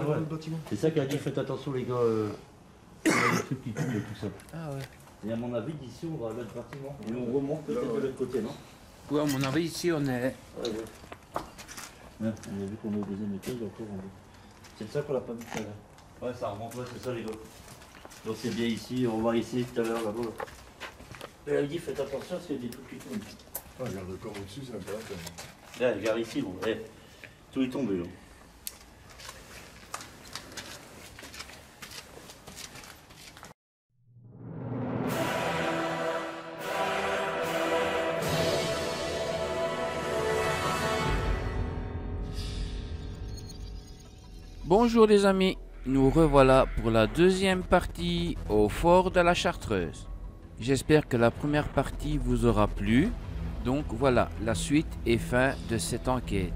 putain, ouais. C'est ça qu'elle a dit, faites attention les gars, il y a des trucs qui coulent et tout ça. Ah ouais. Et à mon avis, d'ici on va à l'autre bâtiment. Et on remonte peut-être de l'autre côté, non? Ouais, à mon avis, ici on est... Ouais, ouais. On a vu qu'on est au deuxième étage, encore en haut. C'est ça qu'on l'a pas vu tout à l'heure. Ouais, ça remonte, ouais, c'est ça les gars. Donc c'est bien ici, on va ici tout à l'heure, là-bas. Elle a dit, faites attention parce qu'il y a des trucs qui tombent. Ah, regarde le corps au-dessus, c'est intéressant. Là, regarde ici, bon, ouais. Tout est tombé, là. Bonjour les amis, nous revoilà pour la deuxième partie au fort de la Chartreuse. J'espère que la première partie vous aura plu. Donc voilà la suite et fin de cette enquête.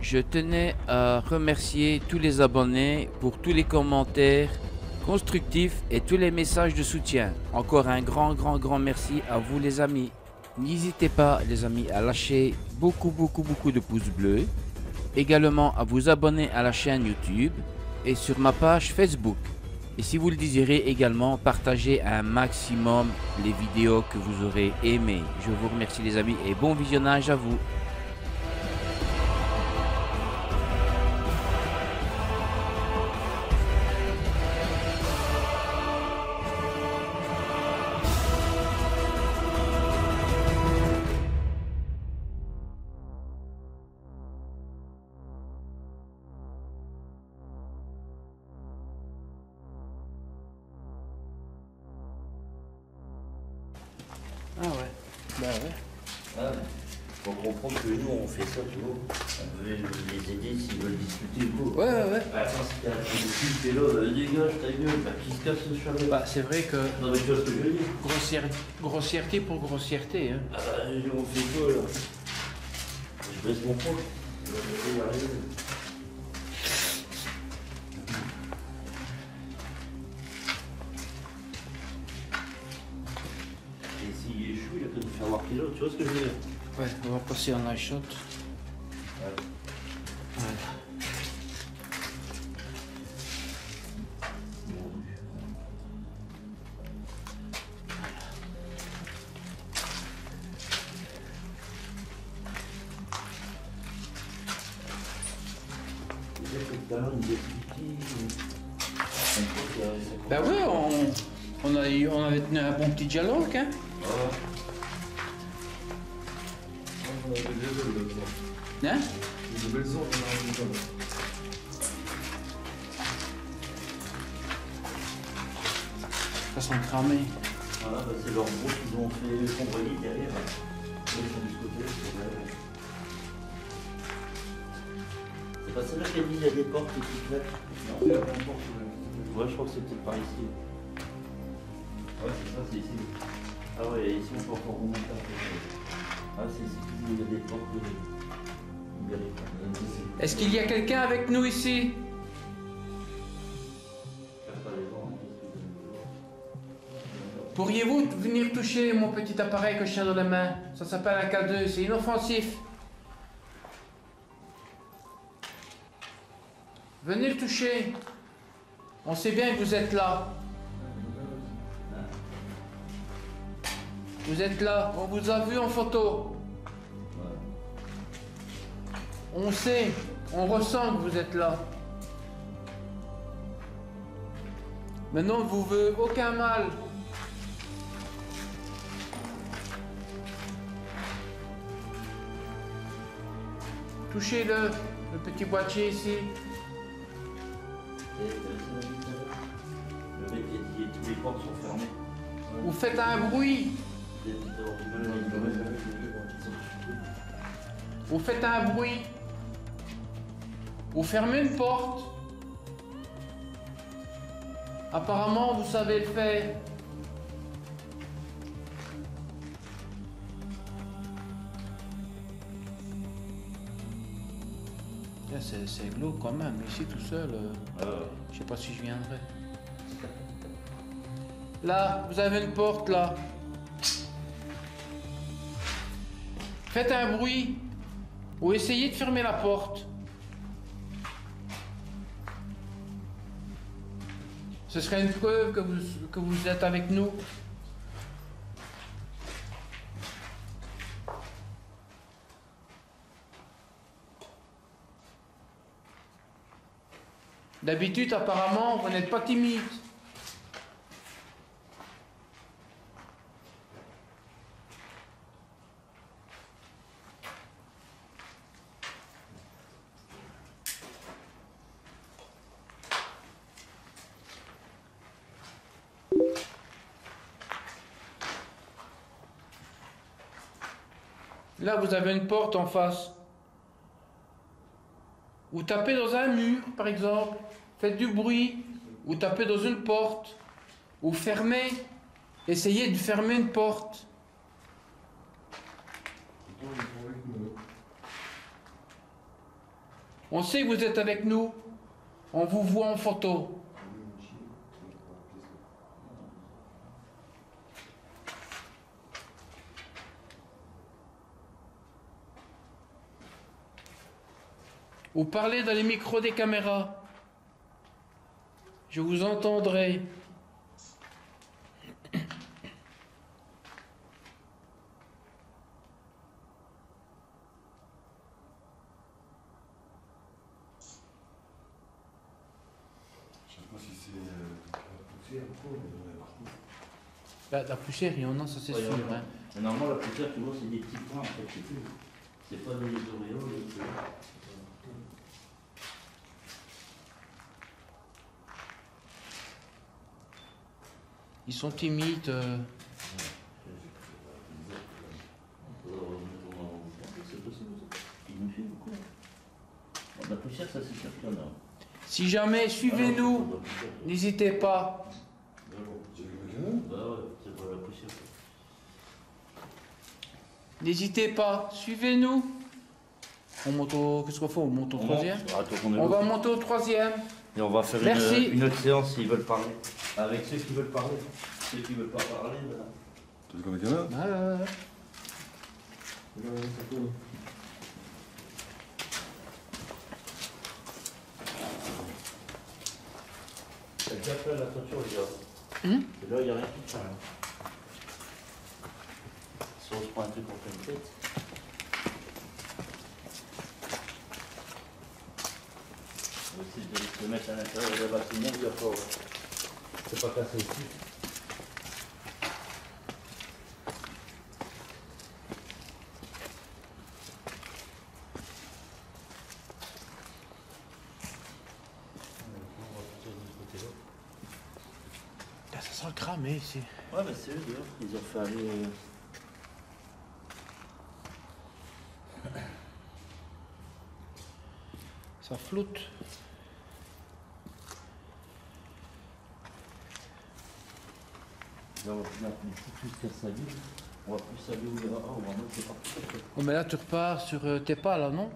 Je tenais à remercier tous les abonnés pour tous les commentaires constructifs et tous les messages de soutien. Encore un grand merci à vous les amis. N'hésitez pas les amis à lâcher beaucoup de pouces bleus. Également à vous abonner à la chaîne YouTube et sur ma page Facebook. Et si vous le désirez également, partagez un maximum les vidéos que vous aurez aimées. Je vous remercie les amis et bon visionnage à vous. Ah ouais. Bah ouais. Ah, faut comprendre que nous on fait ça toujours. On veut les aider s'ils veulent discuter ou quoi. Ouais ouais ouais. Attends, si t'as un peu de cul, dégage ta gueule, bah qui se casse le chalet. Bah c'est vrai que. Non mais tu vois ce que je veux dire. Grossièreté pour grossièreté, hein. Ah bah on fait quoi là? Je baisse mon poing. Je vais essayer d'arriver. Tu vois ce que je veux dire? Ouais, on va passer en high shot. Ouais. Voilà. Ben ouais, on avait tenu un bon petit dialogue, hein? Voilà. Hein? Des belles ondes, on a ça sent cramé. Voilà, bah c'est leur gros qu'ils ont fait sombrer derrière. Ils sont du côté, c'est pas celle-là qui a mis, il y a des portes qui claquent. Non, il y a plein de portes. Ouais, je crois que c'est peut-être par ici. Ouais, c'est ça, c'est ici. Ah ouais, ici on peut encore remonter après. Ah, c'est ici qu'il y a des portes. Est-ce qu'il y a quelqu'un avec nous ici? Pourriez-vous venir toucher mon petit appareil que je tiens dans la main? Ça s'appelle un K2, c'est inoffensif. Venez le toucher. On sait bien que vous êtes là. Vous êtes là, on vous a vu en photo. On sait, on ressent que vous êtes là. Maintenant, on ne vous veut aucun mal. Touchez-le, le petit boîtier ici. Le mec, toutes les portes sont fermées. Vous faites un bruit. Vous faites un bruit. Vous fermez une porte. Apparemment, vous savez le faire. C'est glauque quand même, ici tout seul. Je sais pas si je viendrai. Là, vous avez une porte là. Faites un bruit ou essayez de fermer la porte. Ce serait une preuve que vous êtes avec nous. D'habitude, apparemment, vous n'êtes pas timide. Là, vous avez une porte en face. Ou tapez dans un mur, par exemple. Faites du bruit. Ou tapez dans une porte. Ou fermez. Essayez de fermer une porte. On sait que vous êtes avec nous. On vous voit en photo. Ou parlez dans les micros des caméras. Je vous entendrai. Je ne sais pas si c'est la poussière ou quoi, mais la poussière, il y en a, ça c'est sûr. Hein. Mais normalement, la poussière, tu vois, c'est des petits points en fait, c'est tout. C'est pas des auréoles, etc. Ils sont timides. Si jamais, suivez-nous. N'hésitez pas. N'hésitez pas. Suivez-nous. On monte au... Qu'est-ce qu'on fait? On monte au troisième. On va monter au troisième. Et on va faire une autre séance s'ils veulent parler. Avec ceux qui veulent parler. Ceux qui veulent pas parler, voilà. Tu veux qu'on mette là ? Ouais. T'as déjà fait la ceinture, les gars. Et là, il n'y a rien qui parle. Si on se prend un truc en pleine tête. On va essayer de le mettre à l'intérieur de la bâtiment, il n'y a pas. C'est pas cassé ici. Là, ça sent le cramé ici. Ouais, mais c'est eux d'ailleurs. Ils ont fait aller. Ça flotte. On va plus faire sa vie. On va plus saluer où il va. On va monter partout. Oh, mais là, tu repars sur tes pas, là, non?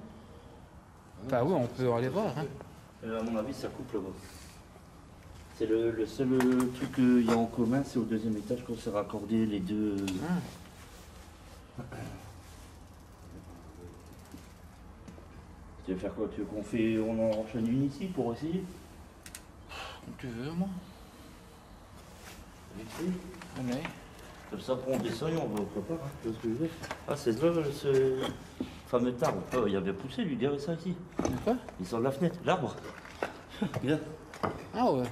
Bah oui, on peut aller voir. Hein. À mon avis, ça coupe là-bas. C'est le seul truc qu'il y a en commun, c'est au deuxième étage qu'on s'est raccordé les deux. Tu veux faire quoi? Tu veux qu'on fait, on enchaîne une ici pour essayer? Comme tu veux, moi. Oui. Comme ça, on descend et on va au préparer. Hein. Ah, c'est là ce fameux arbre. Oh, il avait poussé, lui, il y avait ça ici. Quoi? Il sort de la fenêtre, l'arbre. Bien. Ah ouais.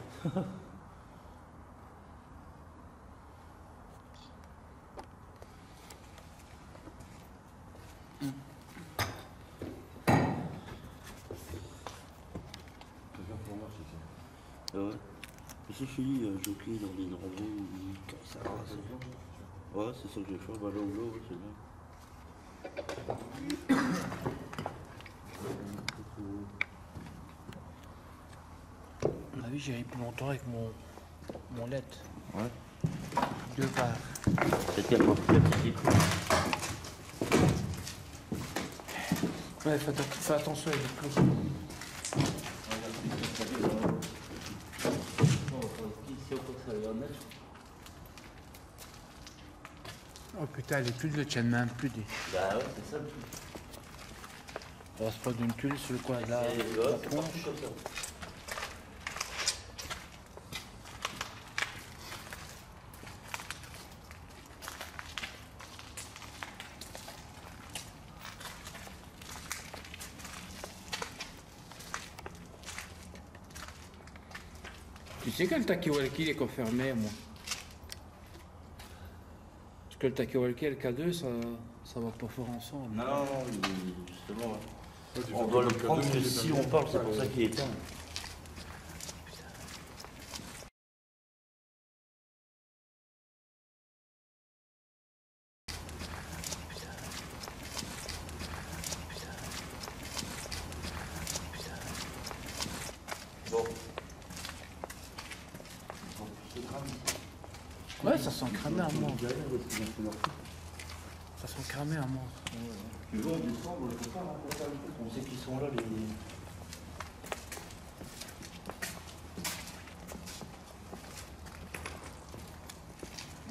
Jockey dans les robots, ça c'est... Ouais, c'est ça que j'ai fait, bah là où c'est bien. Ah oui, j'ai eu plus longtemps avec mon LED. Ouais. Deux barres. C'était un peu plus petit. Ouais, fais attention avec les clous. Oh putain, les tuiles ne tiennent même plus des... Bah ouais, c'est ça le truc. On va se prendre une tuile sur le coin là. C'est pas chaud ça. Tu sais que le Taki-Walki est confirmé, moi. Parce que le Taki-Walki et le K2, ça va pas faire ensemble. Non, justement. Ouais, on doit le prendre, mais si on parle, c'est pour ça qu'il est éteint. Ça sent cramé à mort. Tu vois, on descend, on ne peut pas rentrer ça. On sait qu'ils sont là, les...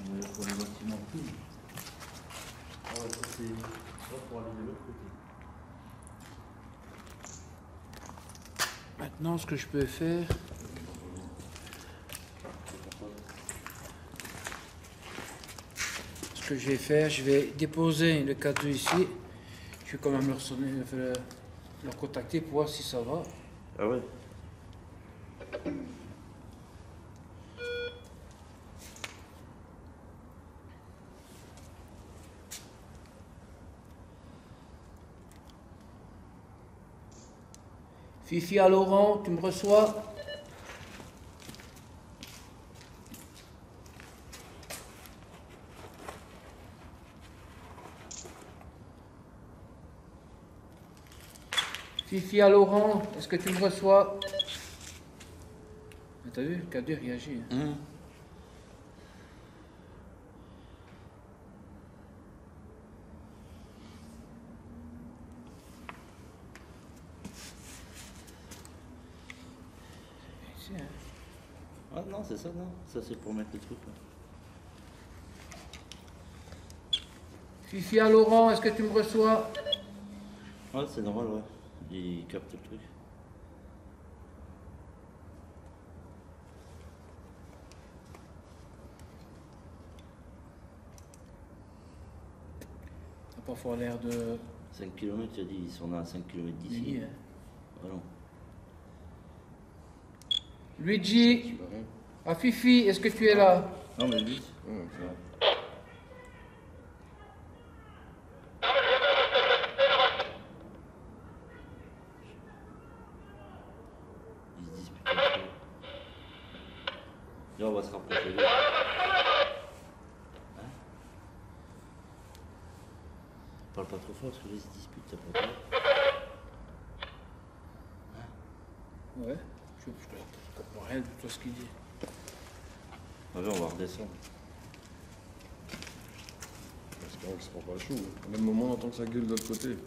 On est là pour les bâtiments plus. Ah ouais, ça c'est... Ça pour aller de l'autre côté. Maintenant, ce que je peux faire... Que je vais faire, je vais déposer le K2 ici. Je vais quand même leur sonner, leur contacter pour voir si ça va. Ah ouais. Fifi à Laurent, tu me reçois? Fifi à Laurent, est-ce que tu me reçois? T'as vu, le K2 réagit. Hein. Mmh. Ici, hein. Ah non, c'est ça, non. Ça, c'est pour mettre les trucs. Hein. Fifi à Laurent, est-ce que tu me reçois? Ouais, c'est normal, ouais. Il capte le truc. T'as parfois l'air de... 5 km, tu as dit, ils sont à 5 km d'ici. Oui, hein. Voilà. Luigi, à Fifi, est-ce que tu es là? Non, mais vite. Ouais, ça va. Parce que là, ils se disputent, t'as pas peur. Hein? Ouais, je comprends rien de tout ce qu'il dit. Ah ben, on va redescendre. Parce qu'on se prend pas le chou. Au même moment, on entend que ça gueule de l'autre côté.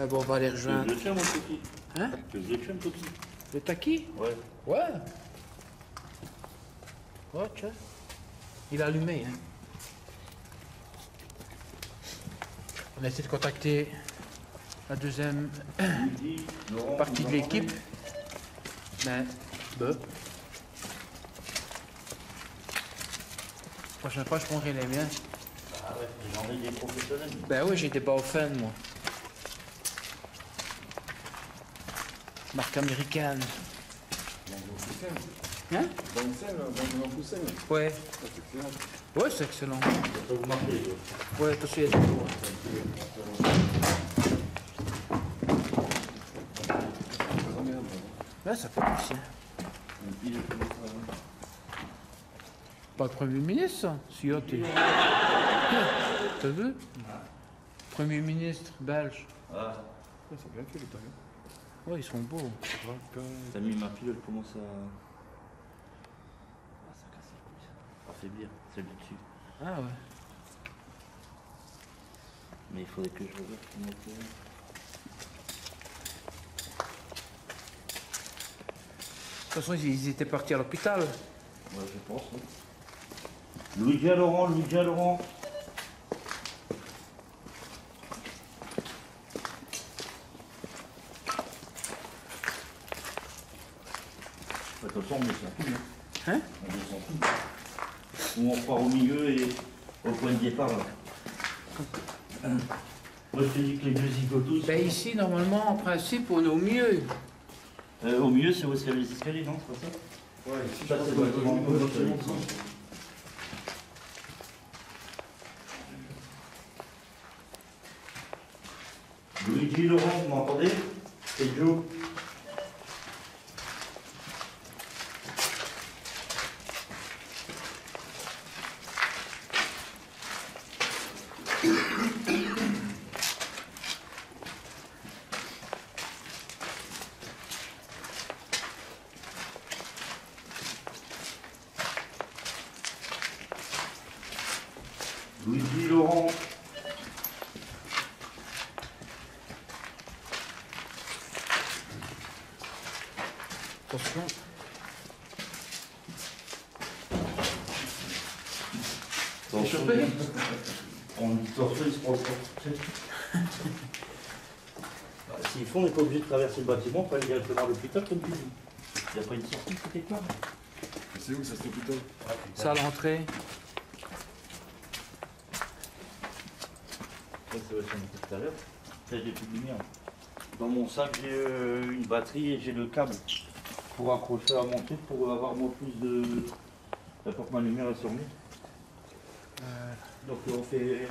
Ah bon, on va les rejoindre. Que je tiens, mon coquille. Hein? Que je tiens, mon coquille. Le taquis? Ouais. Ouais. Oh, tiens. Il a allumé. Hein. On essaie de contacter la deuxième partie de l'équipe. Mais la prochaine fois, je prendrai les miens. Ah ouais, j'ai envie des professionnels. Ben oui, j'étais pas au fan, moi. Marque américaine. Hein? Dans le poussin. Ouais. Ouais, c'est excellent. Ça vous marque. Ouais, tout de suite. Là, ça fait pousser. Pas le Premier ministre, ça? Si, oh, t'es... T'as vu? Premier ministre belge. Ah. Ça fait bien que les Italiens. Ouais, ils sont beaux. T'as mis ma pile, elle commence à... C'est bien, celle du dessus. Ah ouais. Mais il faudrait que je regarde comment on peut... De toute façon, ils étaient partis à l'hôpital. Ouais, je pense. Hein. Luigi à Laurent, Luigi à Laurent. De toute façon, on descend tout. Hein, hein? On descend tout. On repart au milieu et au point de départ. Là. Moi, je te dis que les deux zigotos... Ben ici, normalement, en principe, on est au mieux. Au mieux, c'est où c'est les escaliers, non? C'est pas ça? Ouais, ici, c'est vraiment bon. Luigi, Laurent, vous m'entendez? C'est Joe. Luigi, Laurent. Attention. Attention. On dit torché, ils se prend le temps. S'ils font, on n'est pas obligé de traverser le bâtiment pour aller directement à l'hôpital comme tu dis. Il n'y a pas une sortie peut-être là. C'est où ça, cet hôpital? Ça à l'entrée. Ça va être tout à l'heure. Là, j'ai plus de lumière. Dans mon sac, j'ai une batterie et j'ai le câble pour accrocher à mon truc pour avoir moins plus de. Pour que ma lumière est sur moi. Donc, on fait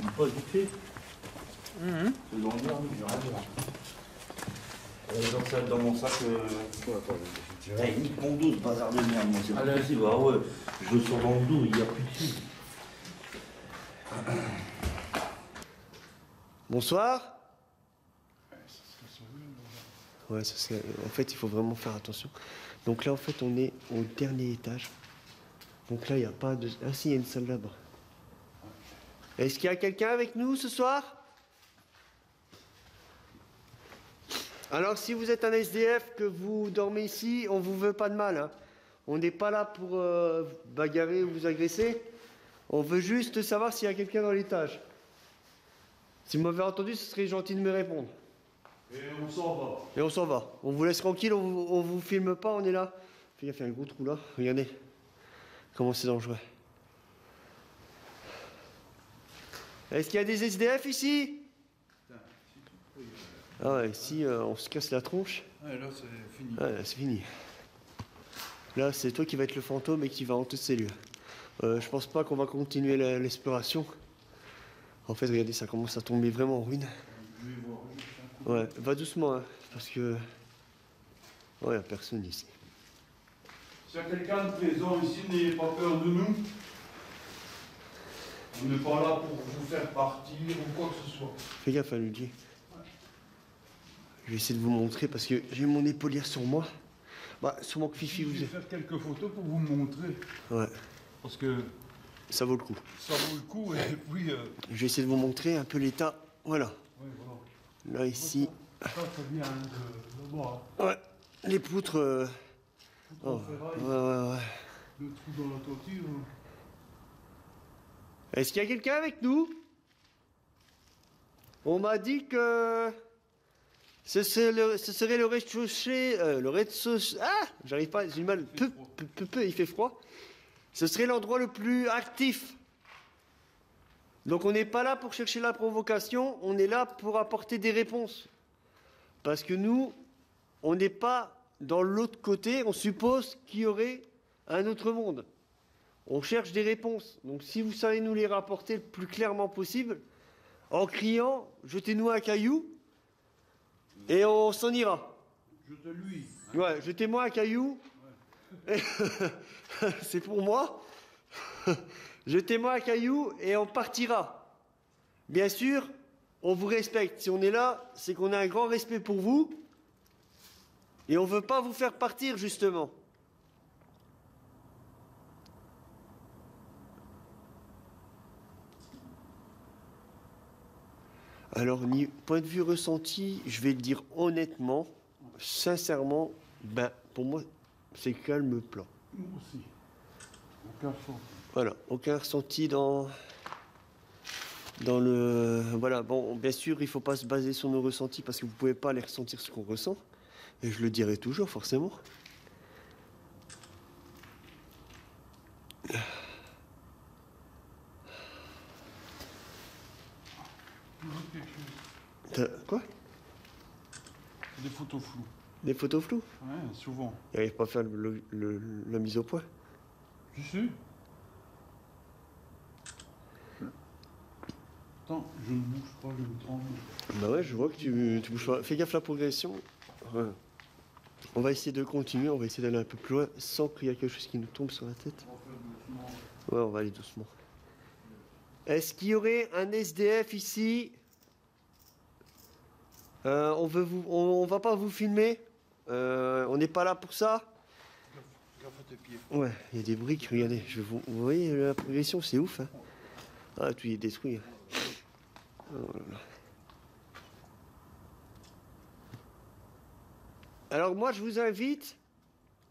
une pause vite fait. C'est dans le mur, j'ai rien à dire. Dans mon sac. Nique mon dos, ce bazar de merde, moi, c'est pas possible. Ah ouais, je le sors dans le dos, il n'y a plus de suite. Bonsoir. Ouais, ça, en fait, il faut vraiment faire attention. Donc là, en fait, on est au dernier étage. Donc là, il n'y a pas de... Ah si, il y a une salle là-bas. Est-ce qu'il y a quelqu'un avec nous ce soir? Alors, si vous êtes un SDF, que vous dormez ici, on vous veut pas de mal. Hein. On n'est pas là pour bagarrer ou vous agresser. On veut juste savoir s'il y a quelqu'un dans l'étage. Si vous m'avez entendu, ce serait gentil de me répondre. Et on s'en va. Et on s'en va. On vous laisse tranquille, on vous filme pas, on est là. Il a fait un gros trou là, regardez. Comment c'est dangereux. Est-ce qu'il y a des SDF ici? Ah ouais, ici, on se casse la tronche. Ouais, là, c'est fini. Ouais, là, c'est fini. Là, c'est toi qui vas être le fantôme et qui va hanter ces lieux. Je pense pas qu'on va continuer l'exploration. En fait, regardez, ça commence à tomber vraiment en ruine. Ouais, va doucement, hein, parce que... Ouais, y a personne ici. S'il y a quelqu'un de présent ici, n'ayez pas peur de nous. On n'est pas là pour vous faire partir ou quoi que ce soit. Fais gaffe, hein, Luigi. Je vais essayer de vous montrer, parce que j'ai mon épaulière sur moi. Bah, sûrement que Fifi vous... Je vais faire quelques photos pour vous montrer. Ouais. Parce que... Ça vaut le coup. Ça vaut le coup, et puis... Je vais essayer de vous montrer un peu l'état. Voilà. Oui, voilà. Là, ici... Ça, ça vient de bas. Hein. Ouais, les poutres... Oh. Ouais, ouais, ouais. Le trou dans la toiture. Est-ce qu'il y a quelqu'un avec nous? On m'a dit que... Ce serait le rez-de-chaussée... Le rez-de-chaussée... Ah, j'arrive pas, j'ai du mal. Peu, il fait froid. Ce serait l'endroit le plus actif. Donc on n'est pas là pour chercher la provocation, on est là pour apporter des réponses. Parce que nous, on n'est pas dans l'autre côté, on suppose qu'il y aurait un autre monde. On cherche des réponses. Donc si vous savez nous les rapporter le plus clairement possible, en criant, jetez-nous un caillou et on s'en ira. Jete-lui. Ouais, jetez-moi un caillou. C'est pour moi. Jetez-moi un caillou et on partira. Bien sûr, on vous respecte. Si on est là, c'est qu'on a un grand respect pour vous. Et on ne veut pas vous faire partir, justement. Alors, point de vue ressenti, je vais le dire honnêtement, sincèrement, ben, pour moi... C'est calme plan. Nous aussi. Aucun ressenti. Voilà, aucun ressenti dans le... Voilà, bon, bien sûr, il ne faut pas se baser sur nos ressentis parce que vous ne pouvez pas les ressentir ce qu'on ressent. Et je le dirai toujours, forcément. Quoi? Des photos floues. Des photos floues? Ouais, souvent. Il n'arrive pas à faire la mise au point. Je sais. Attends, je ne bouge pas, je me tremble. Bah ouais, je vois que tu bouges pas. Fais gaffe la progression. Ouais. On va essayer de continuer, on va essayer d'aller un peu plus loin sans qu'il y ait quelque chose qui nous tombe sur la tête. Ouais, on va aller doucement. Est-ce qu'il y aurait un SDF ici? On va pas vous filmer. On n'est pas là pour ça. Ouais, il y a des briques, regardez. Vous voyez la progression, c'est ouf. Hein. Ah, tout y est détruit. Oh là là. Alors moi, je vous invite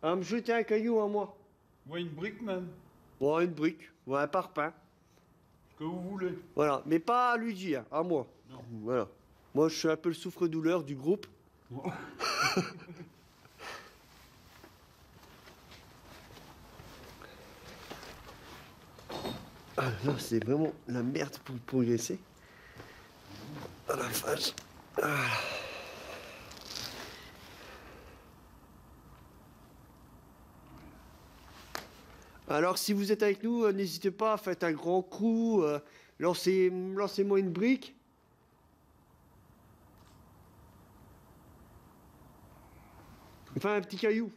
à me jeter un caillou à moi. Ouais, une brique même. Ouais, une brique. Ouais, un parpaing. Ce que vous voulez. Voilà, mais pas à Luigi, hein, à moi. Non. Voilà. Moi, je suis un peu le souffre-douleur du groupe. Ouais. Ah là, c'est vraiment la merde pour progresser. Ah la vache. Ah. Alors, si vous êtes avec nous, n'hésitez pas, faites un grand coup, lancez-moi une brique. Enfin, un petit caillou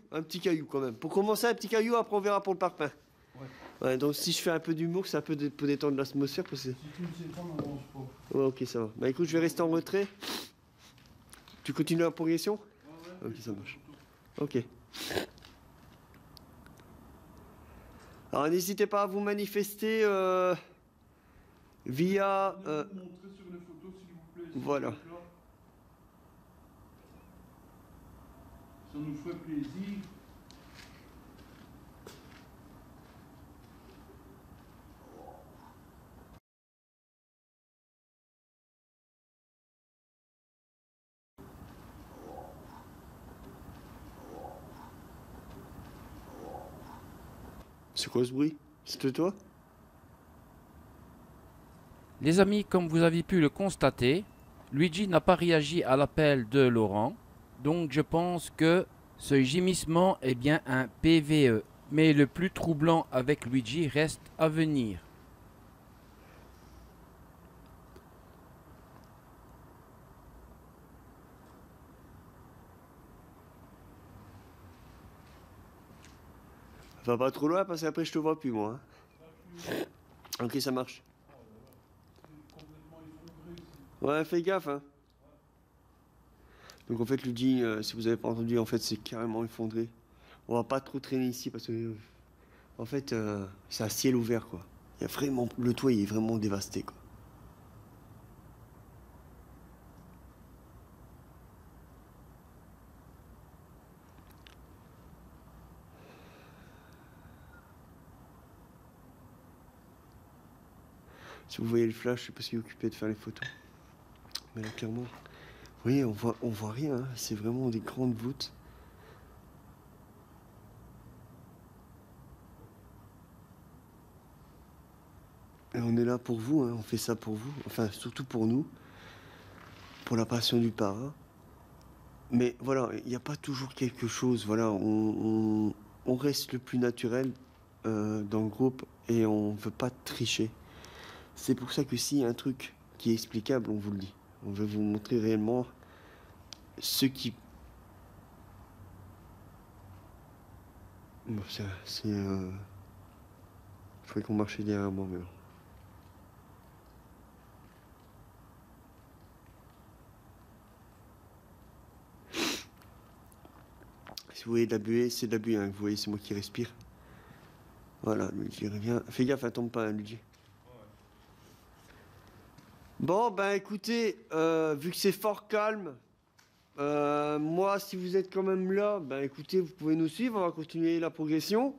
quand même. Pour commencer, un petit caillou, après on verra pour le parpaing. Ouais. Ouais, donc si je fais un peu d'humour, ça peut détendre l'atmosphère. Parce que... Si tu ne sais pas, on avance pas. Ouais, ok, ça va. Bah écoute, je vais rester en retrait. Tu continues la progression? Ouais, ouais. Ok, ça marche. Ok. Alors n'hésitez pas à vous manifester via... Vous montrer sur les photos, s'il vous plaît. Voilà. Ça nous fait plaisir. C'est quoi ce bruit? C'était toi? Les amis, comme vous avez pu le constater, Luigi n'a pas réagi à l'appel de Laurent. Donc je pense que ce gémissement est bien un PVE. Mais le plus troublant avec Luigi reste à venir. Va pas trop loin parce qu'après je te vois plus moi. Hein. Ok, ça marche. Ouais, fais gaffe hein. Donc en fait Luigi, si vous avez pas entendu, en fait c'est carrément effondré. On va pas trop traîner ici parce que en fait c'est un ciel ouvert quoi. Il y a vraiment le toit, il est vraiment dévasté quoi. Si vous voyez le flash, je sais pas si vous occupez de faire les photos. Mais là clairement. Oui, on voit rien, hein. C'est vraiment des grandes voûtes. Et on est là pour vous, hein. On fait ça pour vous, enfin surtout pour nous, pour la passion du parrain. Mais voilà, il n'y a pas toujours quelque chose, voilà, on reste le plus naturel dans le groupe et on ne veut pas tricher. C'est pour ça que s'il y a un truc qui est explicable, on vous le dit. On veut vous montrer réellement ce qui... Bon, c'est... Je croyais qu'on marchait derrière moi, mais bon. Si vous voyez de la buée, c'est de la buée, hein. Vous voyez, c'est moi qui respire. Voilà, Luigi revient. Fais gaffe, elle tombe pas, hein, Luigi. Bon, ben écoutez, vu que c'est fort calme, moi, si vous êtes quand même là, ben écoutez, vous pouvez nous suivre, on va continuer la progression.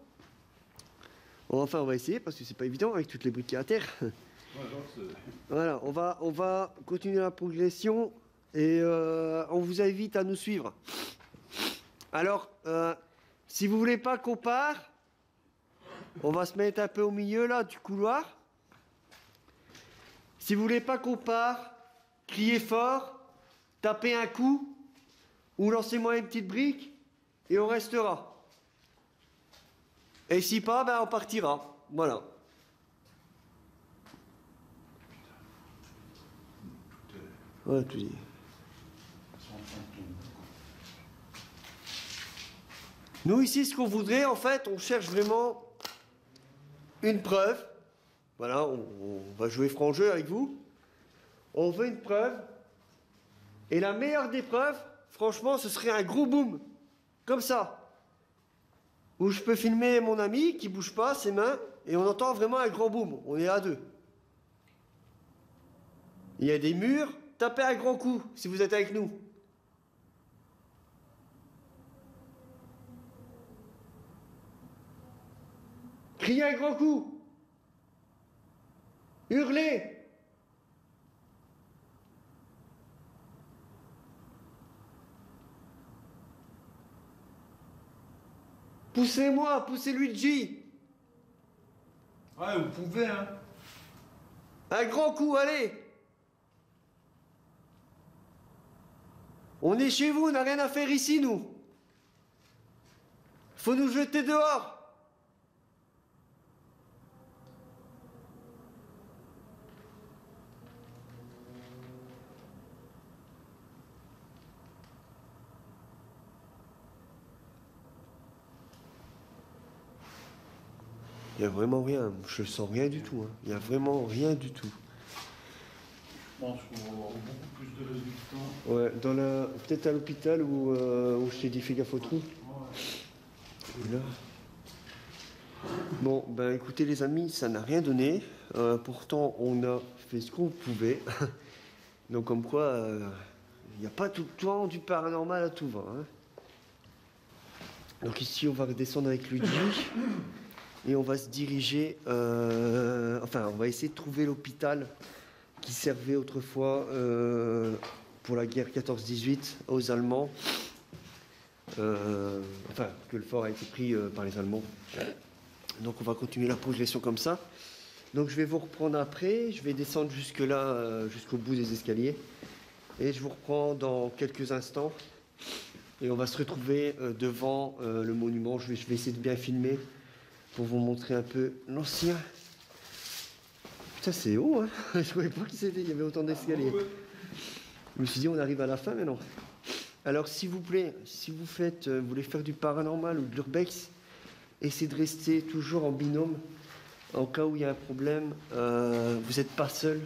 Enfin, on va essayer, parce que c'est pas évident avec toutes les briques à terre. Voilà, on va continuer la progression et on vous invite à nous suivre. Alors, si vous voulez pas qu'on part, on va se mettre un peu au milieu, là, du couloir. Si vous voulez pas qu'on part, crier fort, taper un coup, ou lancez-moi une petite brique, et on restera. Et si pas, ben on partira. Voilà. Voilà, tu dis. Nous, ici, ce qu'on voudrait, en fait, on cherche vraiment une preuve. Voilà, on va jouer franc jeu avec vous. On veut une preuve. Et la meilleure des preuves, franchement, ce serait un gros boom. Comme ça. Où je peux filmer mon ami qui bouge pas ses mains et on entend vraiment un grand boom. On est à deux. Il y a des murs. Tapez un grand coup si vous êtes avec nous. Criez un grand coup. Hurlez. Poussez-moi, poussez Luigi. Ouais, vous pouvez, hein. Un grand coup, allez. On est chez vous, on n'a rien à faire ici, nous. Faut nous jeter dehors. Il n'y a vraiment rien, je sens rien du tout. Il n'y a vraiment rien du tout. Je pense qu'on va avoir beaucoup plus de résultats. Ouais, dans la... peut-être à l'hôpital où je t'ai dit fais gaffe au trou. Ouais. Là. Bon, ben écoutez les amis, ça n'a rien donné. Pourtant, on a fait ce qu'on pouvait. Donc comme quoi, il n'y a pas tout le temps du paranormal à tout va. Hein. Donc ici, on va redescendre avec Luigi. Et on va se diriger, enfin on va essayer de trouver l'hôpital qui servait autrefois pour la guerre 14-18 aux Allemands. Enfin, que le fort a été pris par les Allemands. Donc on va continuer la progression comme ça. Donc je vais vous reprendre après, je vais descendre jusque là, jusqu'au bout des escaliers. Et je vous reprends dans quelques instants. Et on va se retrouver devant le monument, je vais essayer de bien filmer. Pour vous montrer un peu l'ancien. Putain, c'est haut, hein. Je ne savais pas qu'il y avait autant d'escaliers. Je me suis dit, on arrive à la fin maintenant. Alors, s'il vous plaît, si vous voulez faire du paranormal ou de l'urbex, essayez de rester toujours en binôme. En cas où il y a un problème, vous n'êtes pas seul.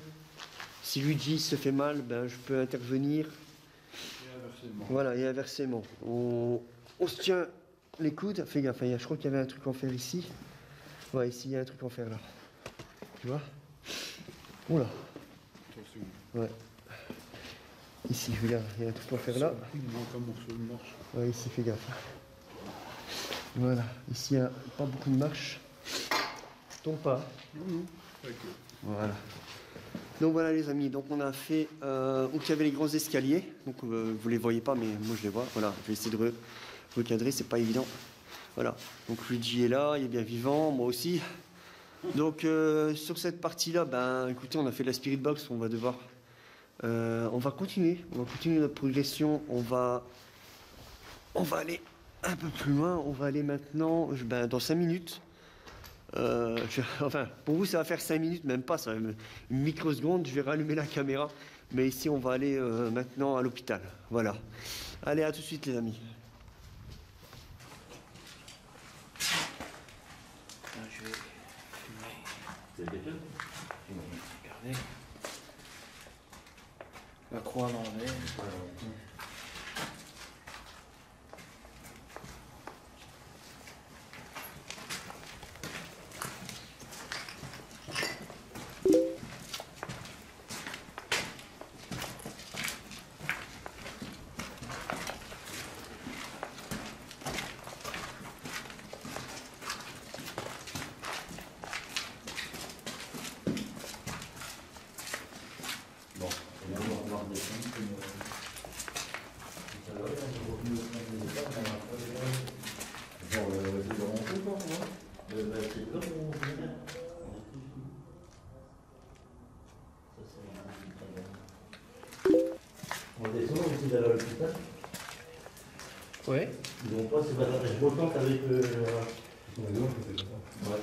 Si Luigi se fait mal, ben, je peux intervenir. Et inversement. Voilà, et inversement. On se tient... les coudes, fais gaffe, je crois qu'il y avait un truc en fer ici. Ouais, ici il y a un truc en fer là. Tu vois? Oula. Ouais. Ici, regarde, il y a un truc en fer là. Ouais, ici, fais gaffe. Voilà, ici il n'y a pas beaucoup de marche. Tombe pas. Voilà. Donc voilà les amis, donc on a fait où il y avait les grands escaliers. Donc vous les voyez pas, mais moi je les vois. Voilà, je vais essayer de recadrer, c'est pas évident. Voilà, donc Luigi est là, il est bien vivant, moi aussi. Donc sur cette partie-là, ben écoutez, on a fait de la Spirit Box, on va devoir... on va continuer notre progression, on va aller un peu plus loin, on va aller maintenant, ben, dans 5 minutes. Enfin, pour vous, ça va faire 5 minutes, même pas, ça va être une microseconde, je vais rallumer la caméra. Mais ici, on va aller maintenant à l'hôpital, voilà. Allez, à tout de suite les amis. Regardez. La croix à l'envers. On descend, on est à l'hôpital. Oui. Ils vont pas se battre avec le temps qu'avec le... Ouais.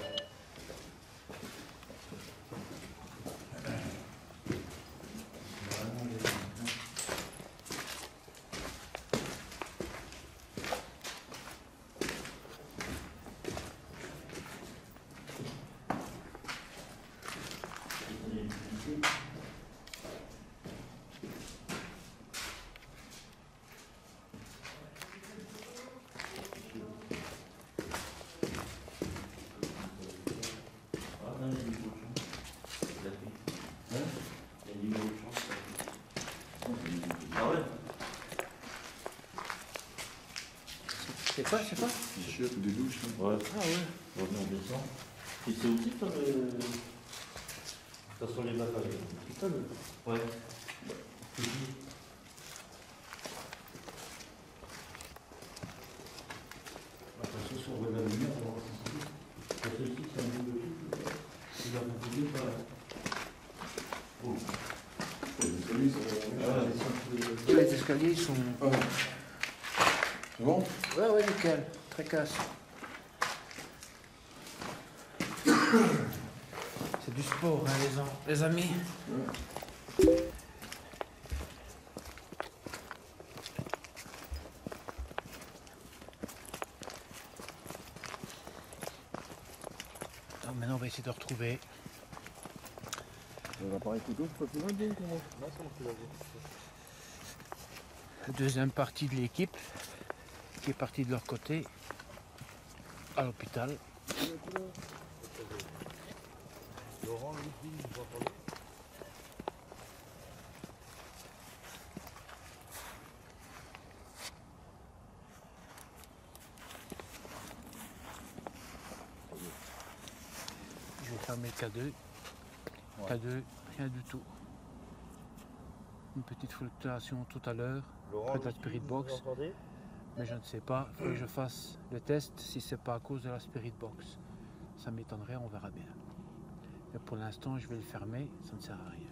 C'est quoi des chiottes ou des douches. Ouais. Ah ouais. Revenons en descend. Et c'est aussi toi le... Ça sont les bacs à l'eau. Ouais. Attention, si on voit la lumière, on va voir si c'est... Parce que ici, c'est un double truc. Il va continuer par là. Oh. Les escaliers sont... Ah ouais. C'est bon? Ouais, ouais, nickel. Très casse. C'est du sport, hein, les amis. Ouais. Donc, maintenant, on va essayer de retrouver. L'appareil photo, c'est pas plus loin de l'eau, comment? Non, c'est plus loin. La deuxième partie de l'équipe qui est parti de leur côté à l'hôpital. Laurent, Luigi, il va parler. Je vais fermer le K2. Ouais. K2, rien du tout. Une petite fluctuation tout à l'heure, près de la Spirit Box. Mais je ne sais pas, il faut que je fasse le test si ce n'est pas à cause de la Spirit Box. Ça m'étonnerait, on verra bien. Mais pour l'instant, je vais le fermer, ça ne sert à rien.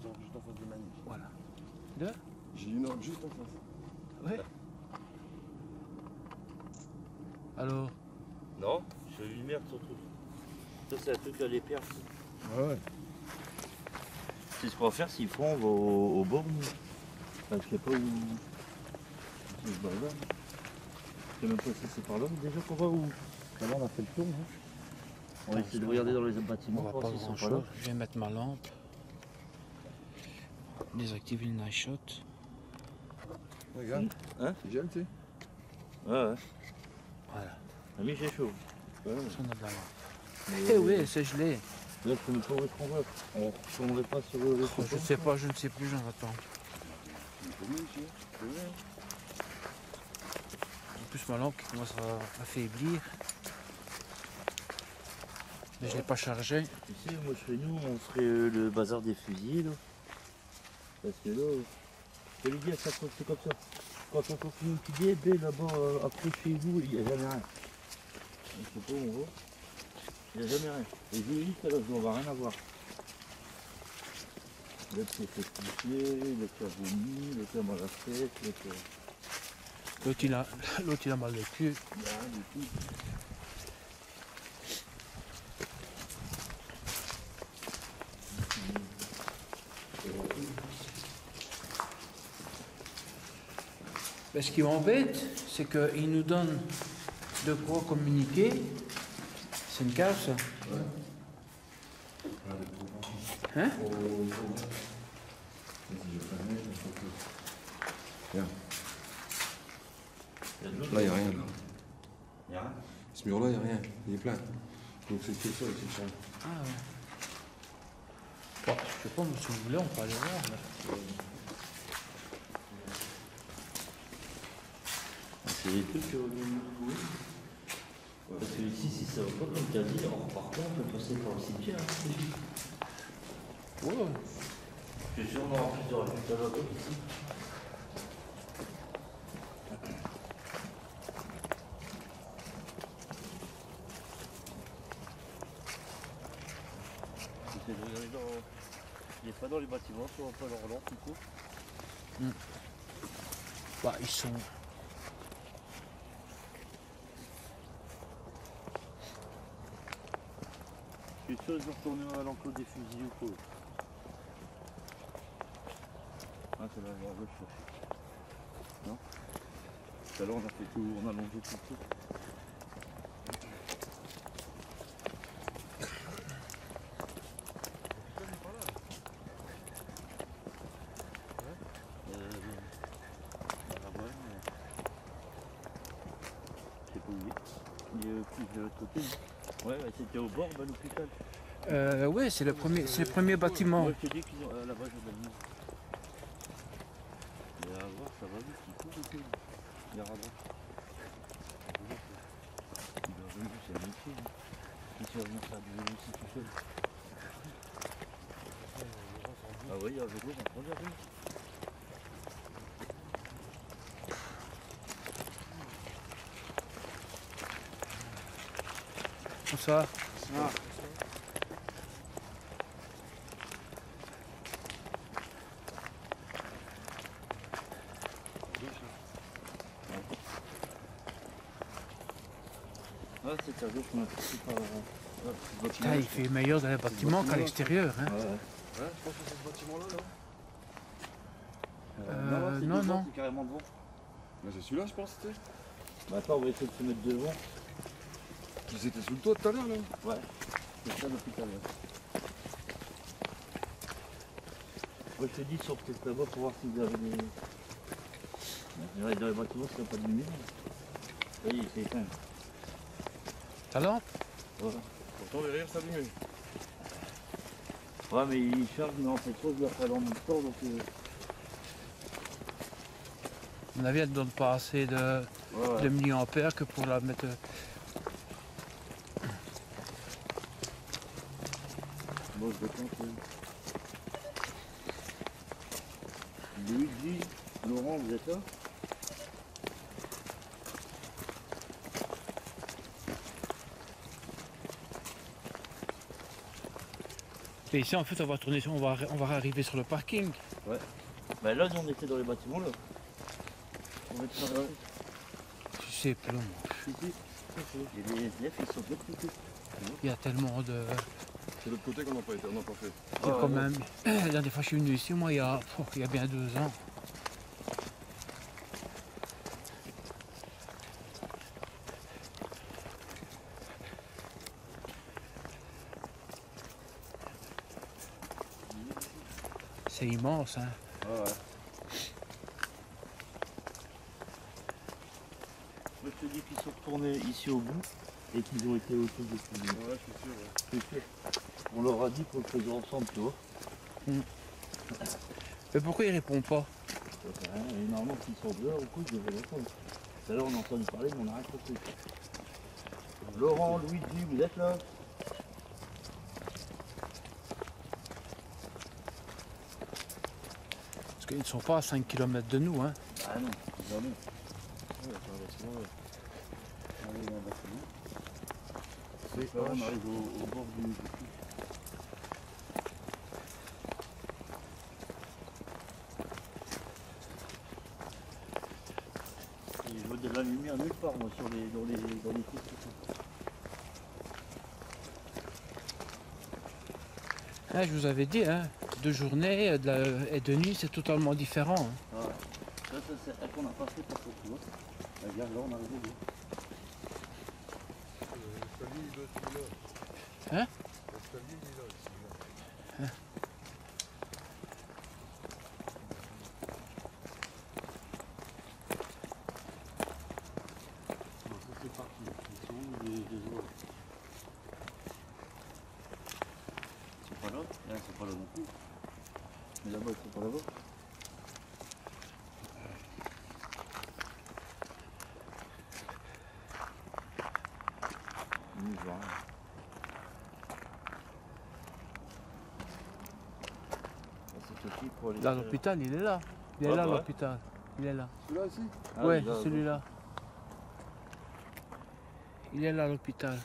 Juste en face de Manif. Voilà. Deux ? J'ai une orbe juste en face. Oui ? Alors ? Non, j'ai une merde surtout. Ça, c'est un truc à les pertes. Ouais. C'est ce qu'on va faire s'ils font, on va au bord. Enfin, je ne sais pas où. Je sais même pas si c'est par là déjà qu'on va où. Là on a fait le tour. Hein. On va essayer de regarder dans les bâtiments. On va pas grand chose. Je vais mettre ma lampe. Désactiver le night shot. Regarde. Hein, c'est gel, tu sais. Ouais, ouais. Voilà. Ami, j'ai chaud. Ouais. On a de la lampe. Eh oui, c'est gelé. Là, je ne sais pas où est-ce qu'on va. On ne va pas sur le. Je ne sais pas, je ne sais plus, j'en attends. En plus ma lampe qui commence à faiblir, mais je ne l'ai pas chargée. Tu sais, moi chez nous on ferait le bazar des fusils là, parce que là, Olivier, ça c'est comme ça. Quand on continue une petite idée, là-bas après chez nous, il n'y a jamais rien. Je sais pas où on va, il n'y a jamais rien. Et je lui dis que là, on va rien avoir. Là tu as fait piquer, là tu as vomi, là tu as mal à la tête, là tu as... L'autre il a mal le cul. Mais ce qui m'embête, c'est qu'il nous donne de quoi communiquer. C'est une cave ça. Ouais. Hein? Bien. Là, il n'y a rien. Là. Ce mur-là, il n'y a rien. Il est plein. Donc c'est tout ça, c'est ça. Ah ouais. Je sais pas, mais si vous voulez, on peut aller voir. Là. C'est les trucs qui reviennent nous trouver. Parce que ici, si ça ne va pas, comme tu as dit, en repartant, on peut passer par le cimetière. Ouais. Je suis sûr qu'on aura plusieurs résultats d'autres ici. Pas dans les bâtiments, soit on peut leur relancer du coup. Bah, ils sont... Je suis sûr de retourner à l'enclos des fusils ou quoi. Ah, ça va, on va le chercher. Non ? Tout à l'heure, on a fait tout, on a longé tout le truc. C'était au bord de l'hôpital. Oui, c'est le premier, c'est le premier bâtiment. Ouais, je te dis qu'ils ont là-bas, je vais le mettre. Et à voir, ça va vite, ils courent aussi. Il y a un radar. Ils doivent venir, c'est un métier. Ils sont venus faire du vélo aussi tout seul. Ah oui, il y a un vélo, j'en prends jamais. Bonsoir. Bonsoir. Putain, il fait meilleur dans le bâtiment qu'à l'extérieur. Hein. Ouais, ouais. Ouais, je pense que c'est ce bâtiment-là, non non, non. C'est carrément devant. C'est celui-là, je pense, c'était. Bah, attends, on va essayer de se mettre devant. Ils étaient sous le toit tout à l'heure là. Ouais. C'est ça l'hôpital là. Moi je te dis, sur peut-être là-bas pour voir s'ils avaient des... J'arrive dans les bâtiments, s'il n'y a pas de lumière. Oui, c'est éteint. Ta lampe ? Ouais. Pourtant derrière ça s'allume. Ouais mais ils chargent, mais en fait trop, je leur fais dans mon temps donc... On avait, elle ne donne pas assez de... Ouais. De milliampères que pour la mettre... Luigi, Laurent, vous êtes là? Et ici en fait on va tourner, on va arriver sur le parking. Ouais. Bah là on était dans les bâtiments là. On va être sur la... Je sais plus moi. Et les SDF ils sont de l'autre côté. Il y a tellement de... C'est l'autre côté qu'on n'a pas été, on n'a pas fait. Il y a quand même... La dernière fois je suis venu ici, moi, il y a bien 2 ans. C'est immense, hein. Ouais, ouais. Moi, je te dis qu'ils sont retournés ici au bout et qu'ils ont été autour de ce bout. Ouais, je suis sûr. Ouais. On leur a dit qu'on le faisait ensemble, tu vois. Mmh. Mais pourquoi ils répondent pas? Et normalement, s'ils sont dehors, au coup, ils devraient répondre. Tout à l'heure, on a entendu parler, mais on n'a rien compris. Laurent, Luigi, vous êtes là? Parce qu'ils ne sont pas à 5 km de nous, hein. Ah non, jamais. Ouais, c'est un bâtiment, ouais. Allez, on va se mettre. C'est là, on arrive au bord du... La lumière nulle part moi, sur les, dans les coups tout ça. Ah, je vous avais dit, hein, de journée et de nuit c'est totalement différent. Hein. Ah ouais. Là c'est elle qu'on a pas fait par contre. Hein. Regarde là on a le bébé. L'escalier il doit être là. Hein? L'escalier il doit être là. Hein? Là l'hôpital il est là. Il est là l'hôpital. Il est là. Celui-là ici? Ouais, c'est celui-là. Il est là l'hôpital.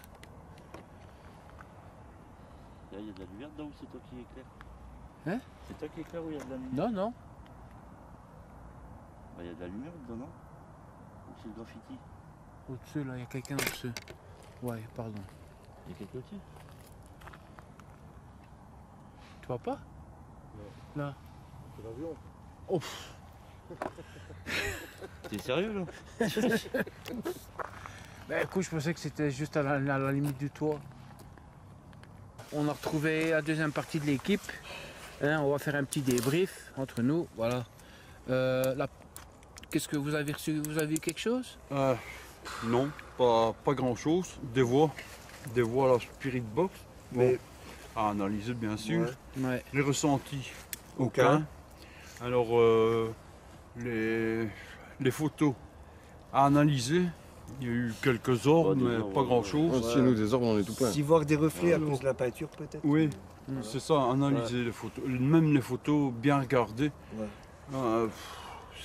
Il y a de la lumière dedans ou c'est toi qui éclaire? Hein? C'est toi qui éclaire ou il y a de la lumière? Non, non. Il y a de la lumière dedans, non? Au-dessus de graffiti. Au-dessus, là, il y a quelqu'un au-dessus. Ouais, pardon. Il y a quelqu'un au-dessus? Tu vois pas? Non. Là. C'est l'avion. Oh. T'es sérieux, là? Ben écoute, je pensais que c'était juste à la limite du toit. On a retrouvé la deuxième partie de l'équipe. Hein, on va faire un petit débrief entre nous. Voilà. Qu'est-ce que vous avez reçu? Vous avez vu quelque chose? Non, pas grand-chose. Des voix à la Spirit Box. Bon. Mais à analyser, bien sûr. Ouais. Les ressentis, aucun. Alors, les photos à analyser. Il y a eu quelques orbes, mais pas grand-chose. Ouais. Si nous, des orbes, on est tout plein. Si voir des reflets à cause de la peinture, peut-être. Oui, voilà. C'est ça, analyser les photos. Même les photos, bien regardées. Ouais.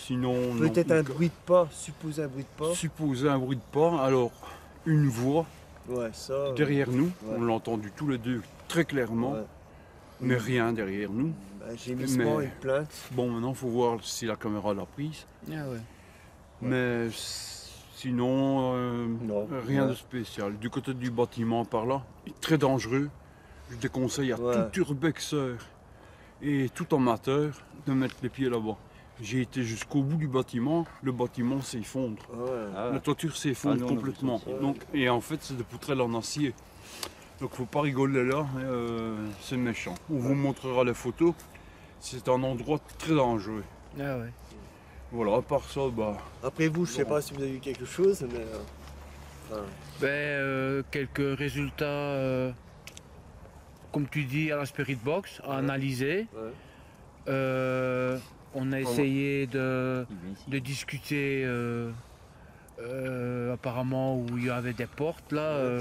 Sinon... Peut-être un bruit de pas, supposer un bruit de pas. Supposer un bruit de pas, alors une voix. Ouais, ça, derrière nous, on l'a entendu tous les deux très clairement. Ouais. Mais rien derrière nous. Bah, gémissement et plainte. Bon, maintenant, il faut voir si la caméra l'a prise. Ah ouais. Mais... Sinon, rien de spécial. Du côté du bâtiment, par là, très dangereux. Je déconseille à tout urbexeur et tout amateur de mettre les pieds là-bas. J'ai été jusqu'au bout du bâtiment, le bâtiment s'effondre. Ouais. Ah ouais. La toiture s'effondre complètement. Donc, et en fait, c'est des poutrelles en acier. Donc, faut pas rigoler là, c'est méchant. On vous montrera les photos. C'est un endroit très dangereux. Ah ouais. Voilà, à part ça, bah... Après vous, je sais pas si vous avez eu quelque chose, mais... Enfin... Ben, quelques résultats, comme tu dis, à la Spirit Box, à analyser. Ouais. On a essayé de discuter, apparemment, où il y avait des portes, là,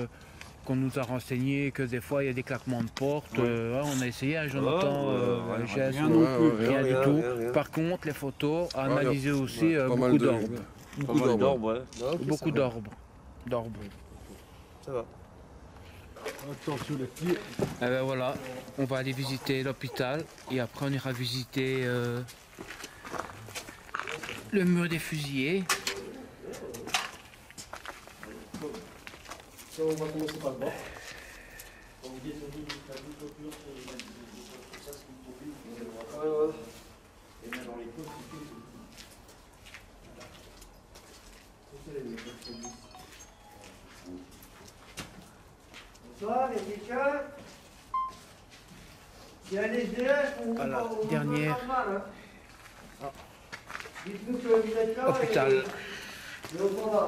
qu'on nous a renseigné que des fois, il y a des claquements de portes. Ouais. On a essayé, Jonathan, rien du tout. Rien. Par contre, les photos, à analyser aussi, beaucoup d'orbes. Beaucoup d'orbes, beaucoup d'orbes. Ça va. Attention les pieds. Et ben voilà, on va aller visiter l'hôpital et après on ira visiter le mur des fusillés. On va commencer par le bas. On vous dit la double clôture, tout ça, ce qui vous profite, vous allez voir ça. Et bien dans les côtes, c'est les côtes. Bonsoir, les quelqu'un. Il y a les deux, on va voir au dernier. Dites-nous que vous êtes là. Hôpital. Et au fond là.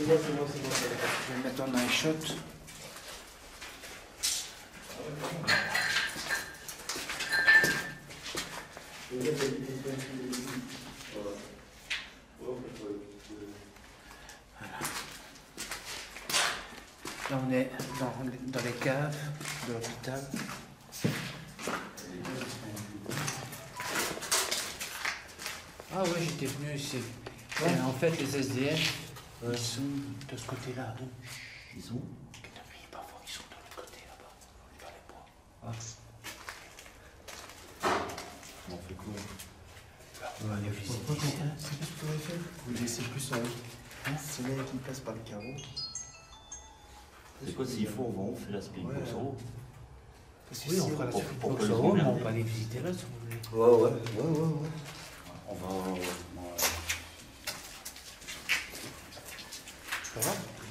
C'est bon, c'est bon, c'est bon. Je vais mettre un shot. Voilà. Là, on est dans les caves de l'hôpital. Ah ouais, j'étais venu ici. Ouais. Et en fait, les SDF, ils sont de ce côté-là, donc. Ils sont parfois, ils sont de l'autre côté, là-bas, dans les bois. Ah. On fait quoi? On va aller visiter. C'est tout ce qu'on va faire. Vous laissez plus en haut. C'est là qui passe par le carreau. C'est quoi s'il faut, on fait la Spirit Box en haut? Oui, on fera la Spirit Box en haut, mais on va aller visiter là, si vous voulez. Ouais. On va...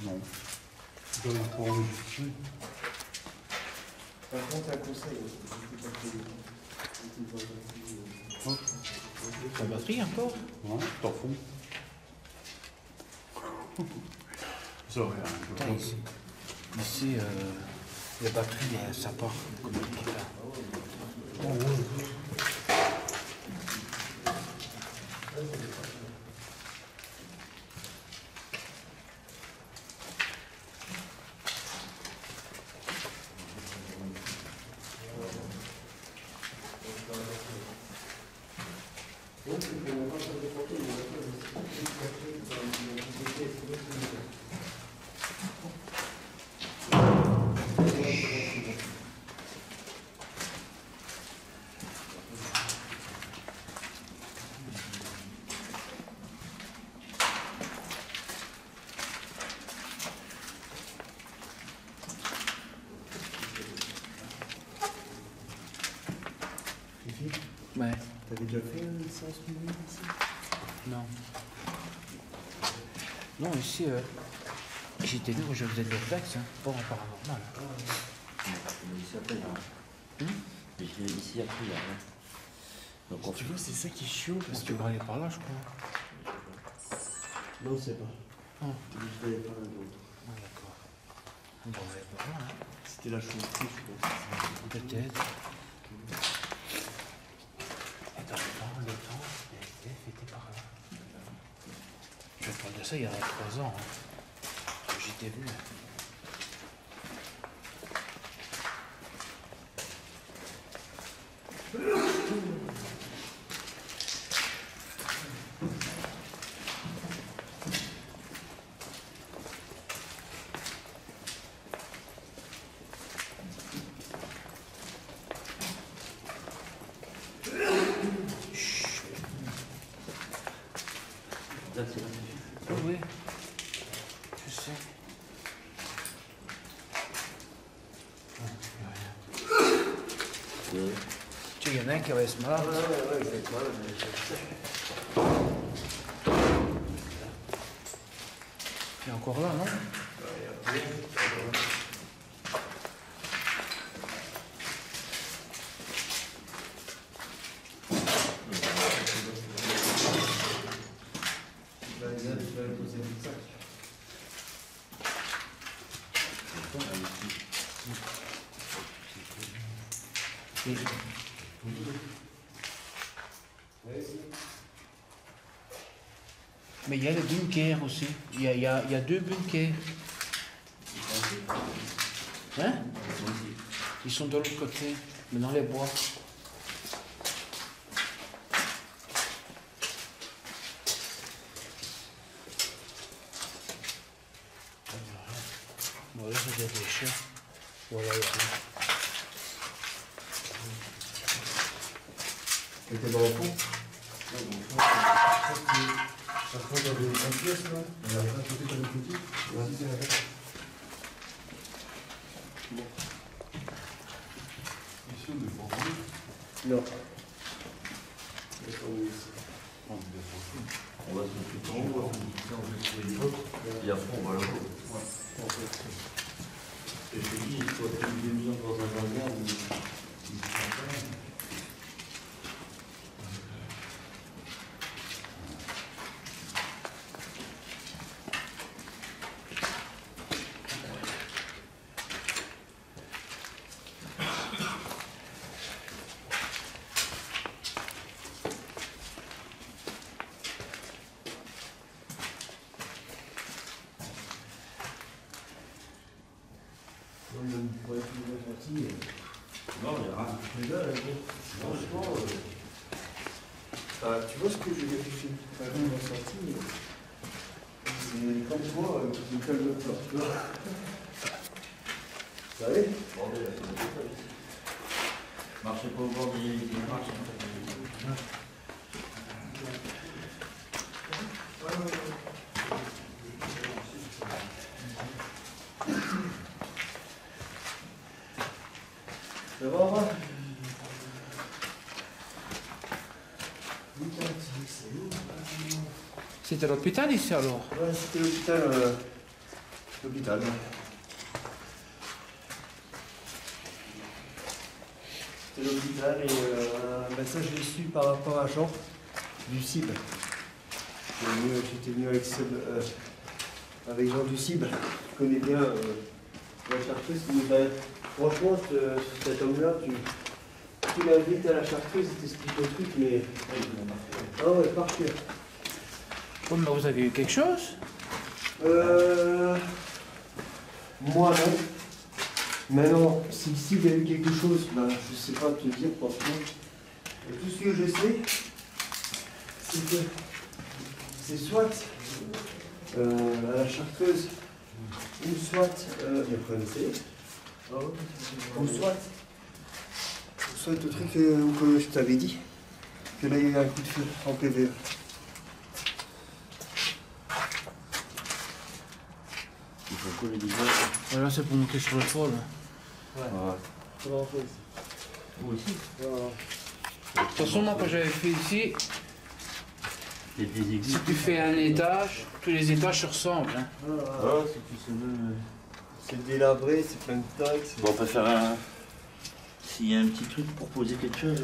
Non. Je dois pas enlever dessus. Par contre, un conseil, la batterie encore? Ouais, t'en fous. Ça aurait un peu. Ici, la batterie, ça part comme une petite là. Ouais. T'avais déjà fait une licence musicale ici? Non. Non, ici, j'étais né où je faisais des réflexes, hein, pas en paranormal. Ici après, là. Ici après, là. Donc, si tu vois, c'est ça qui est chiant, parce que... On peut aller par là, je crois. Non, c'est pas. Non. Je vais aller par là, donc. Ah, d'accord. On va aller par là, hein. C'était la chose, je pense. Peut-être. Ça, il y a 3 ans, hein, que j'étais venu. Qui va se marrer. Ouais, il est encore là, non? Mais il y a le bunker aussi. Il y a 2 bunkers. Hein? Ils sont de l'autre côté, mais dans les bois. Voilà, il y a des chats. Voilà, il y a. C'était dans le fond? Parfois, il y a des pièces, là. Il y a un côté comme une petite. Vas-y, c'est la tête. Bon. Ici, on est pas en. Non. On va se mettre en haut, et après, on va là-haut. Ouais. En fait. Et je te dis, il faut être une demi-heure dans un jardin où il se passe. C'était l'hôpital ici alors? Ouais, c'était l'hôpital. L'hôpital. C'était l'hôpital et ben ça je l'ai su par rapport à Jean du CIB. J'étais venu avec Jean du CIB. Je connais bien la Chartreuse. Ben, franchement, cet homme-là, tu l'invites à la Chartreuse, il t'explique le truc, mais. Ah ouais, parfait. Oh, mais vous avez eu quelque chose? Moi, non. Maintenant, si il y a eu quelque chose, ben, je ne sais pas te dire, franchement. Et tout ce que je sais, c'est que c'est soit à la Chartreuse, ou soit... il y a plein de télé. Ou soit le truc que je t'avais dit, que là, il y a eu un coup de feu en PVE. Ouais, là c'est pour monter sur le toit là. Ouais. Comment on fait ici? Moi aussi. De toute façon, moi, quand j'avais fait ici, si tu fais un étage, tous les étages se ressemblent. Hein. Ah, c'est délabré, c'est plein de tags. Bon, on peut faire un... S'il y a un petit truc pour poser quelque chose...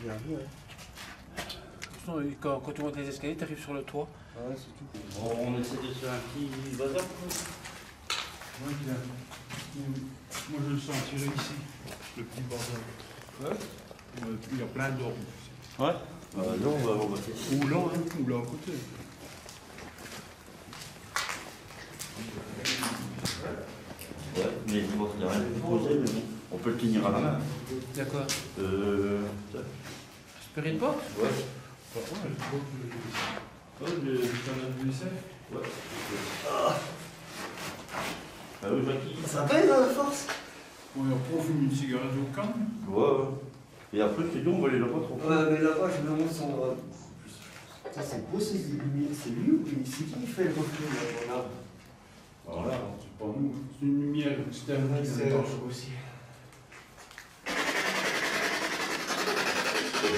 Bien vu, hein. Quand tu montes les escaliers, tu arrives sur le toit. Ouais, c'est tout. Bon, on essaie de faire un petit bazar. Moi, moi je le sentirais ici, le petit bazar. Ouais. Il y a plein d'or. Ouais. Bah là on va avoir battu. Ou là, hein, ou là à côté. Ouais, mais bon, il n'y a rien de posé, mais on peut le tenir à la main. D'accord. Spirit Box ? Ouais. Par contre, je crois que le... Oh, le dessin. Ouais. Ah, ah oui, Jackie. Ça pèse, la force. On en fume une cigarette au camp. Ouais. Et après, c'est tout, on va aller là-bas trop. Ouais, mais là-bas, je me demande son... Putain, c'est beau, ces lumières. C'est lui ou lui? C'est qui fait le reflet, là, voilà. Alors là, c'est pas nous. C'est une lumière, c'est un vrai. C'est aussi.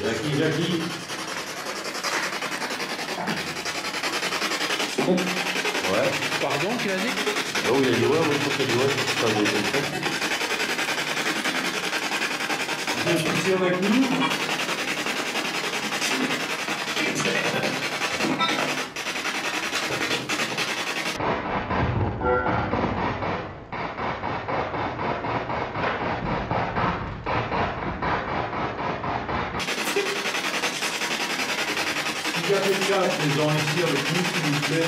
Jackie, Jackie. Ouais. Pardon, tu l'as dit? Oh, il a dit ouais, ouais, il faut qu'il y ait du ouais, c'est pas bon. Je suis sûr avec nous. Il y a des cas, les gens ici avec nous, s'il vous plaît.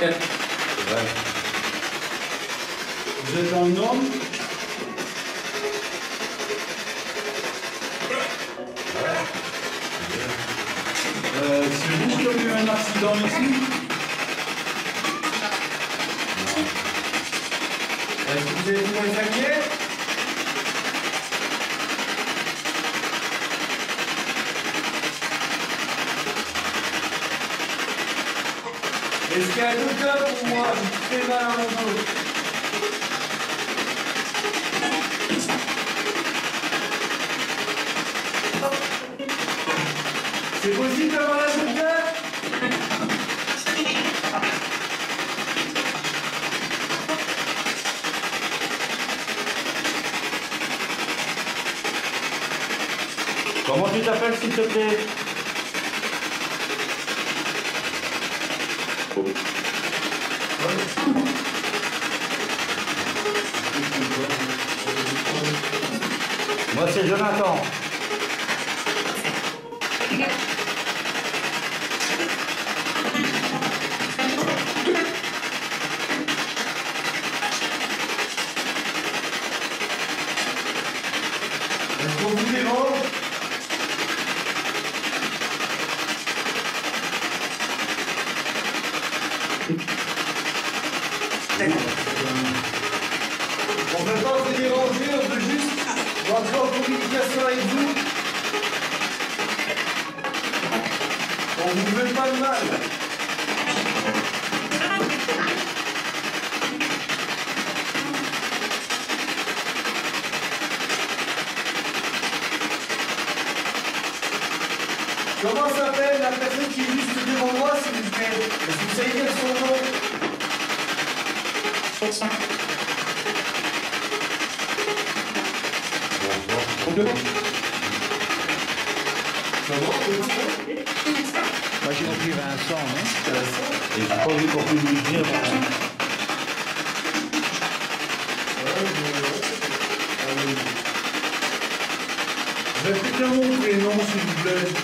Ouais. Vous êtes un homme? C'est vous qui avez eu un accident ici? Est-ce que vous avez vu les inquiets? Est-ce qu'il y a d'autres hommes pour moi? Je fais mal à mon dos. C'est possible d'avoir la douteur? Comment tu t'appelles, s'il te plaît? Oh. Moi, c'est Jonathan. Est-ce qu'on vous dérange? On ne peut pas vous déranger, on peut juste rentrer en communication avec vous. On ne vous veut pas de mal. Comment s'appelle la personne qui est juste devant moi, s'il vous plaît? Est-ce que vous savez dire son nom? Bonsoir. Bonjour. Ça va? Moi j'ai compris Vincent, hein. Et j'ai pas vu qu'on puisse lui dire. Répétez-moi mon prénom, s'il vous plaît. Vous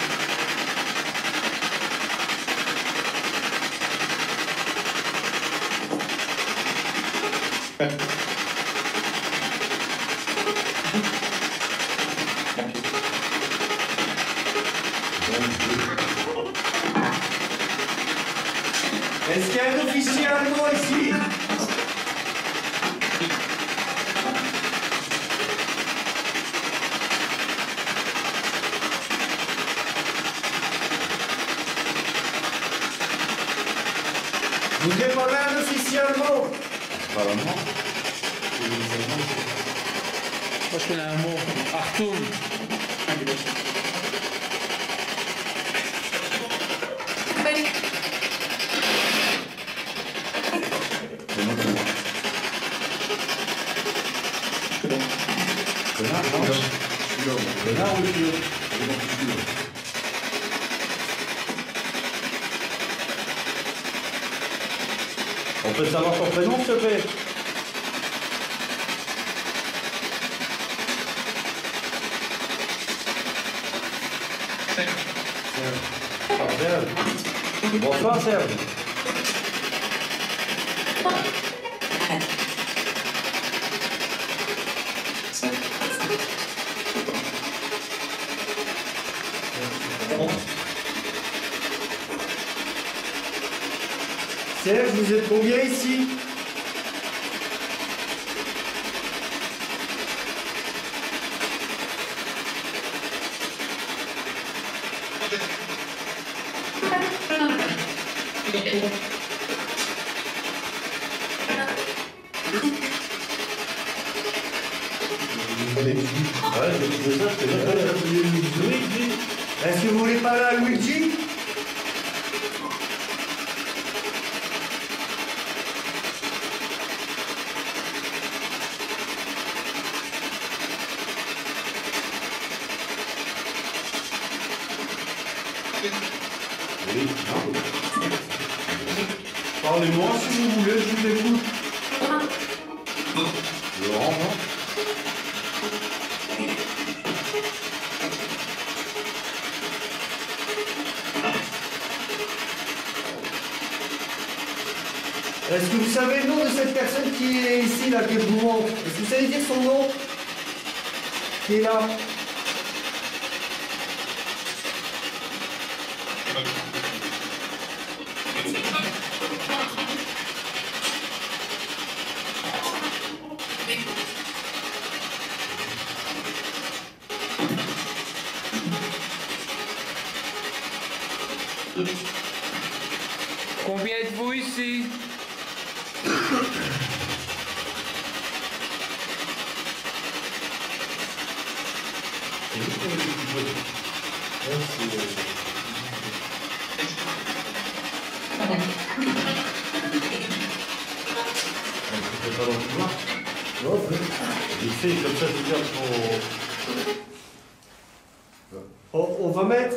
Est-ce qu'il y a un officier allemand ici? Vous démarrez officiellement. Pas le mot. Moi je connais un mot. Artum. On peut savoir ton prénom, s'il te plaît? Serge. Bonsoir, Serge. Serge, vous êtes combien ici? Est-ce que vous voulez parler à Luigi? Parlez-moi si vous voulez, je vous écoute. Laurent, non? Est-ce que vous savez le nom de cette personne qui est ici, là, qui est mourante? Est-ce que vous savez dire son nom? Qui est là? Combien êtes-vous ici?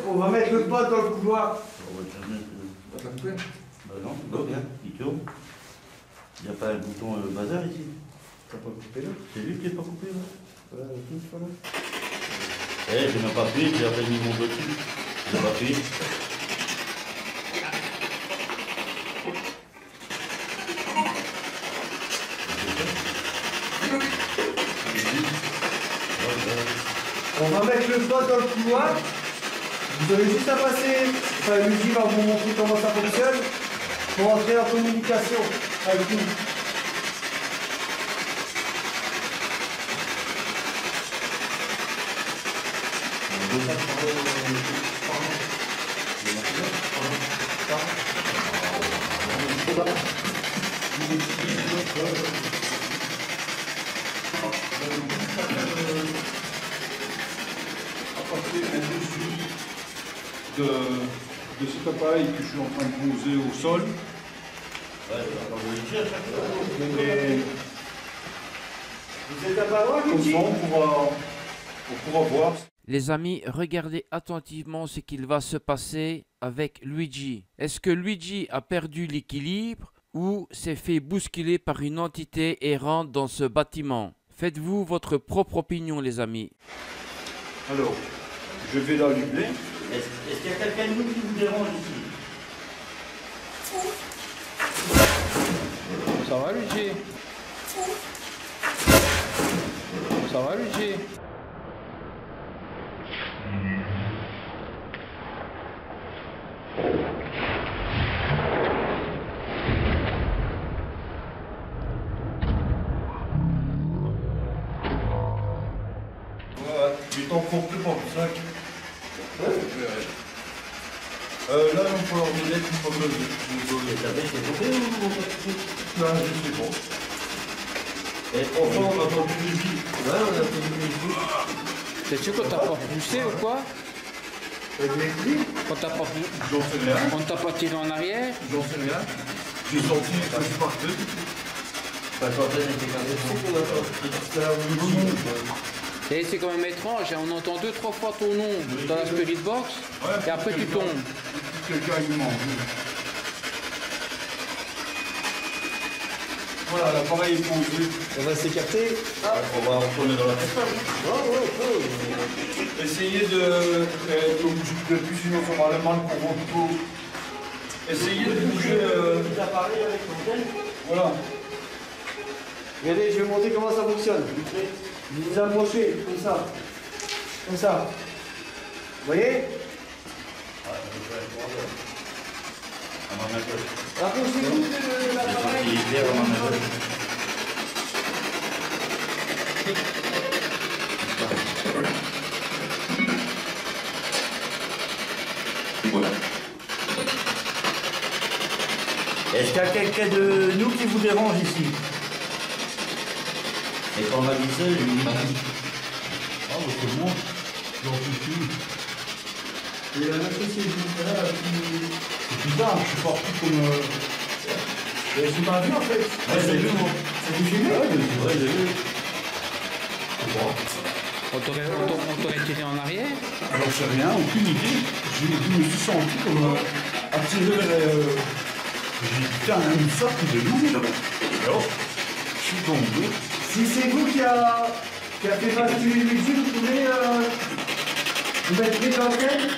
On va mettre le pot dans le couloir. Bah non, c'est bon, bien, il tourne. Il n'y a pas le bouton bazar ici. T'as pas coupé là? C'est lui qui n'est pas coupé là. Voilà, tout ça là. Eh, j'ai même pas appuyé, j'ai après mis mon doigt dessus. J'ai pas appuyé. On va mettre le pot dans le couloir. Vous avez juste à passer, enfin Luigi va vous montrer comment ça fonctionne, pour entrer en communication avec vous. De cet appareil que je suis en train de poser au sol. Et vous êtes à parole, Luigi ? On pourra voir. Les amis, regardez attentivement ce qu'il va se passer avec Luigi. Est-ce que Luigi a perdu l'équilibre ou s'est fait bousculer par une entité errante dans ce bâtiment? Faites-vous votre propre opinion, les amis. Alors, je vais l'allumer. Est-ce qu'il y a quelqu'un de nous qui vous dérange ici? Ça va, Luigi? Ça va, Luigi? Ouais, tu t'en comptes plus pour le sac. Là, on peut leur donner une propose de vous avec et vous non, je suis bon. Et enfin, on a entendu du bruit. Ouais, on a entendu du bruit. C'est sûr qu'on t'a pas poussé ou quoi? On t'a pas poussé. J'en sais rien. On t'a pas tiré en arrière? J'en sais rien. J'ai senti passer par deux. La centaine était gardée. Et c'est quand même étrange, on entend 2-3 fois ton nom dans la Spirit Box, ouais, et après tu tombes. Quelqu'un qui mange. Voilà, l'appareil est fondu. On va s'écarter. Ah. On va retourner dans la tête. Oh. Essayez de plus une fois par la main pour votre peau. Essayez de bouger l'appareil avec l'antenne. Voilà. Regardez, je vais montrer comment ça fonctionne. Vous vous approchez, comme ça. Comme ça. Vous voyez? Approchez-vous de l'appareil. Voilà. Est-ce qu'il y a quelqu'un de nous qui vous dérange ici? Et quand on m'a dit ça, j'ai dit, ah, c'est bon, j'en peux plus. Et la même chose, c'est là, c'est bizarre, je suis parti comme... C'est pas vu en fait. Ouais, c'est vu, moi. C'est du film. Ouais, c'est vrai, j'ai vu. On t'aurait tiré en arrière? Alors, je sais rien, aucune idée. Je me suis senti comme attiré vers... J'ai dit, putain, une sorte de loup, là. Et alors, je suis tombé. Si c'est vous qui a fait passer les musiques, vous pouvez vous mettre les antennes,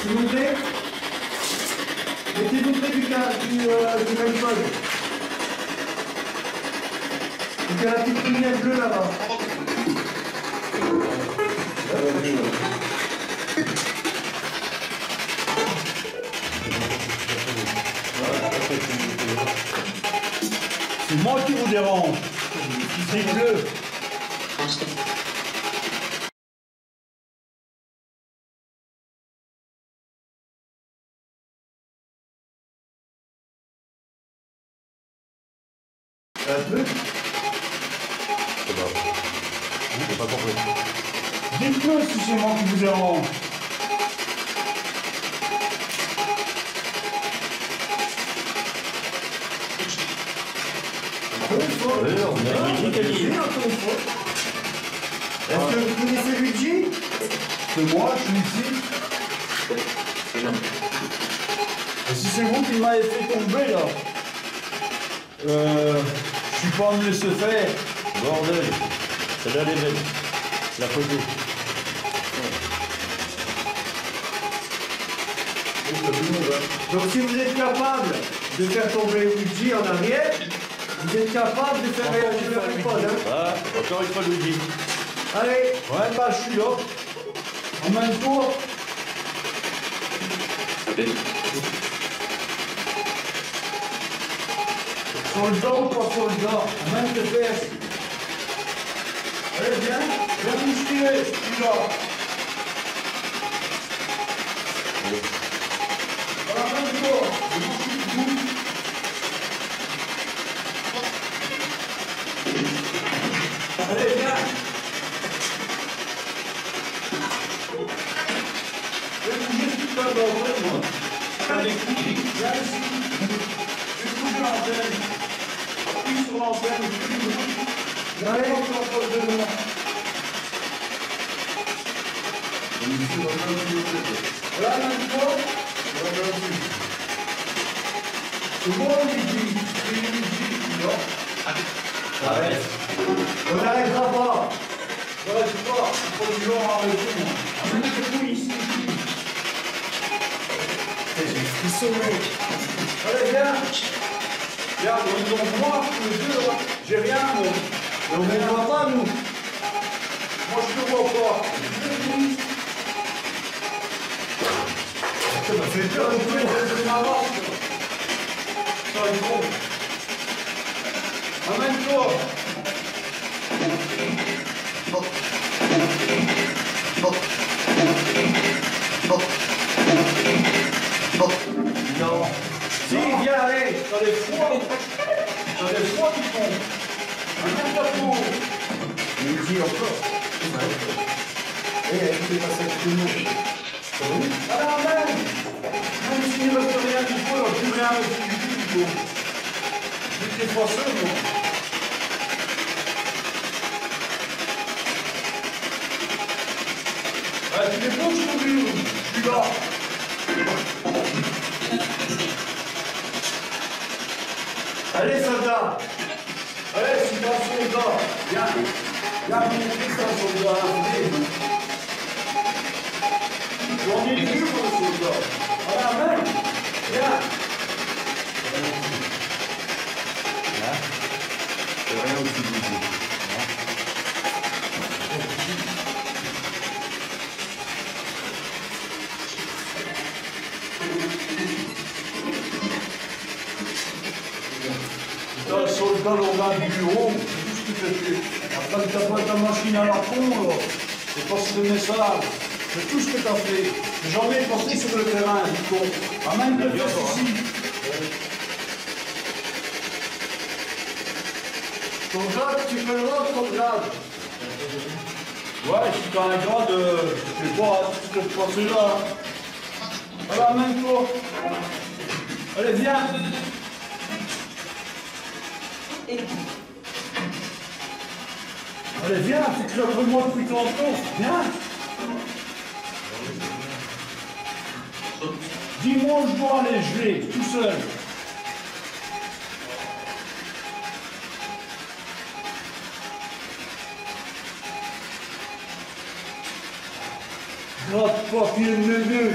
s'il vous plaît. Mettez-vous près du M-Pod. Il y a la petite lumière bleue là-bas. C'est moi qui vous dérange. C'est bleu. Un peu. C'est pas vrai. J'ai pas compris. Dites-le si c'est moi qui vous dérange. Est-ce que vous connaissez Luigi? C'est moi, je suis ici. Et si c'est vous qui m'avez fait tomber là, je suis pas en me laisser faire. Bordel, c'est là les mecs, la photo. Donc si vous êtes capable de faire tomber Luigi en arrière, vous êtes capable de faire réagir le M-Pod, hein? Ah, encore une fois, je vous dis. Allez, ouais, bah, je suis là. En même tour. Allez. Sur le dos ou pas sur le dos? En même tête. Allez, viens. Viens vous tirer, je suis là. Allez. En même tour. Je vous suis. Allez, viens. Je vais bouger tout à l'heure, moi. Allez, viens ici. Je vais bouger l'antenne. J'appuie sur l'antenne. J'arrive encore pour le demain. Là, même fois. C'est bon, Luigi. C'est Luigi. Non. Arrête. On n'arrêtera pas. Voilà, je crois. Il faut du genre à arrêter, moi. Arrêtez-vous ici. Ils sont mec. Allez, viens. Viens, ils ont moi, je te jure. J'ai rien, moi. On ne voit pas, nous. Moi, je te vois pas. Ça m'a fait peur de tout. C'est ma mort. Ça, il faut. Amène-toi. Bon. Bon. Bon. T'as des fois qui font. Luigi encore. Et elle fait passer tout le monde. Ah ben, même s'il ne reste rien du tout, alors plus rien du tout. J'étais français, moi. Ah, tu les poses aujourd'hui, je suis là. Allez, soldat. Allez, c'est un soldat. Viens, viens, c'est un soldat. J'en ai vu pour le soldat. Voilà, mec. Viens. C'est rien au-dessus de vous. Là, on a un bureau, tout ce que tu fais. Après, t'as pas ta machine à la con, là. C'est pas ce message. C'est tout ce que t'as fait. J'en ai porté sur le terrain, du coup. Ah, même de bien ici. Ton grade, tu peux le voir, ton grade. Ouais, si t'as un grade, je sais pas, tu peux te passer là. Voilà, même toi. Allez, viens. Allez, viens, tu te lèves moi depuis tantôt, viens. Dis-moi où je dois aller, je vais, tout seul. Gratte pas, qu'il est neveu.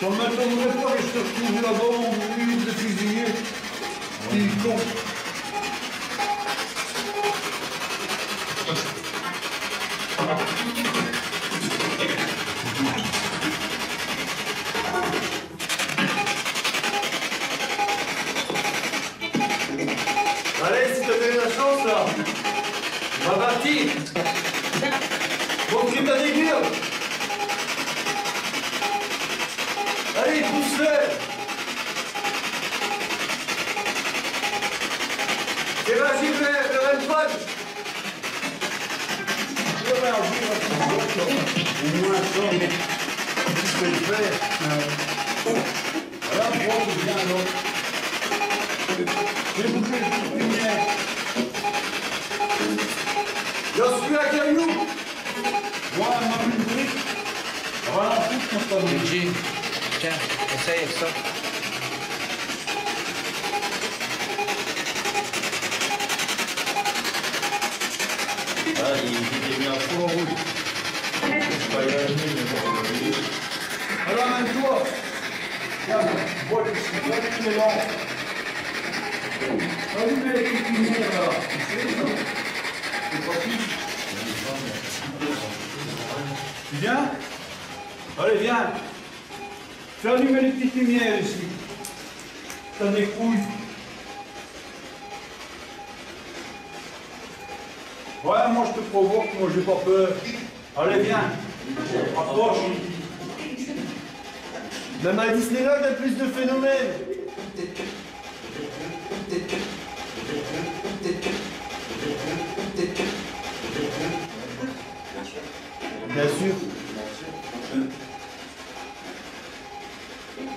Ça ne m'attendrait pas que je te retrouve là-bas en vue de fusiller. Il est con. Allez, si tu as donné la chance là, on va partir. Bon, tu t'as des murs. Allez, pousse-le. Et vas-y, le REM pod. Au moins, ça, mais qu'est-ce que je fais? Voilà, moi, je viens là. J'ai bouclé le lumière. J'en suis à caillou. Moi, ma plus brique. Voilà, tout mon famille. Tiens, essaye avec ça. Ah, il est bien trop en route. Je vais y arriver, mais bon. Alors, même toi. Tiens, moi, je suis pas du tout lent. Allume les cuisinières, là. Tu sais, ça. C'est pas plus. Tu viens? Allez, viens. Fais allumer les petites lumières ici. T'as des couilles. Ouais, moi je te provoque, moi j'ai pas peur. Allez, viens. Approche. Même à Disneyland, il y a plus de phénomènes. Bien sûr.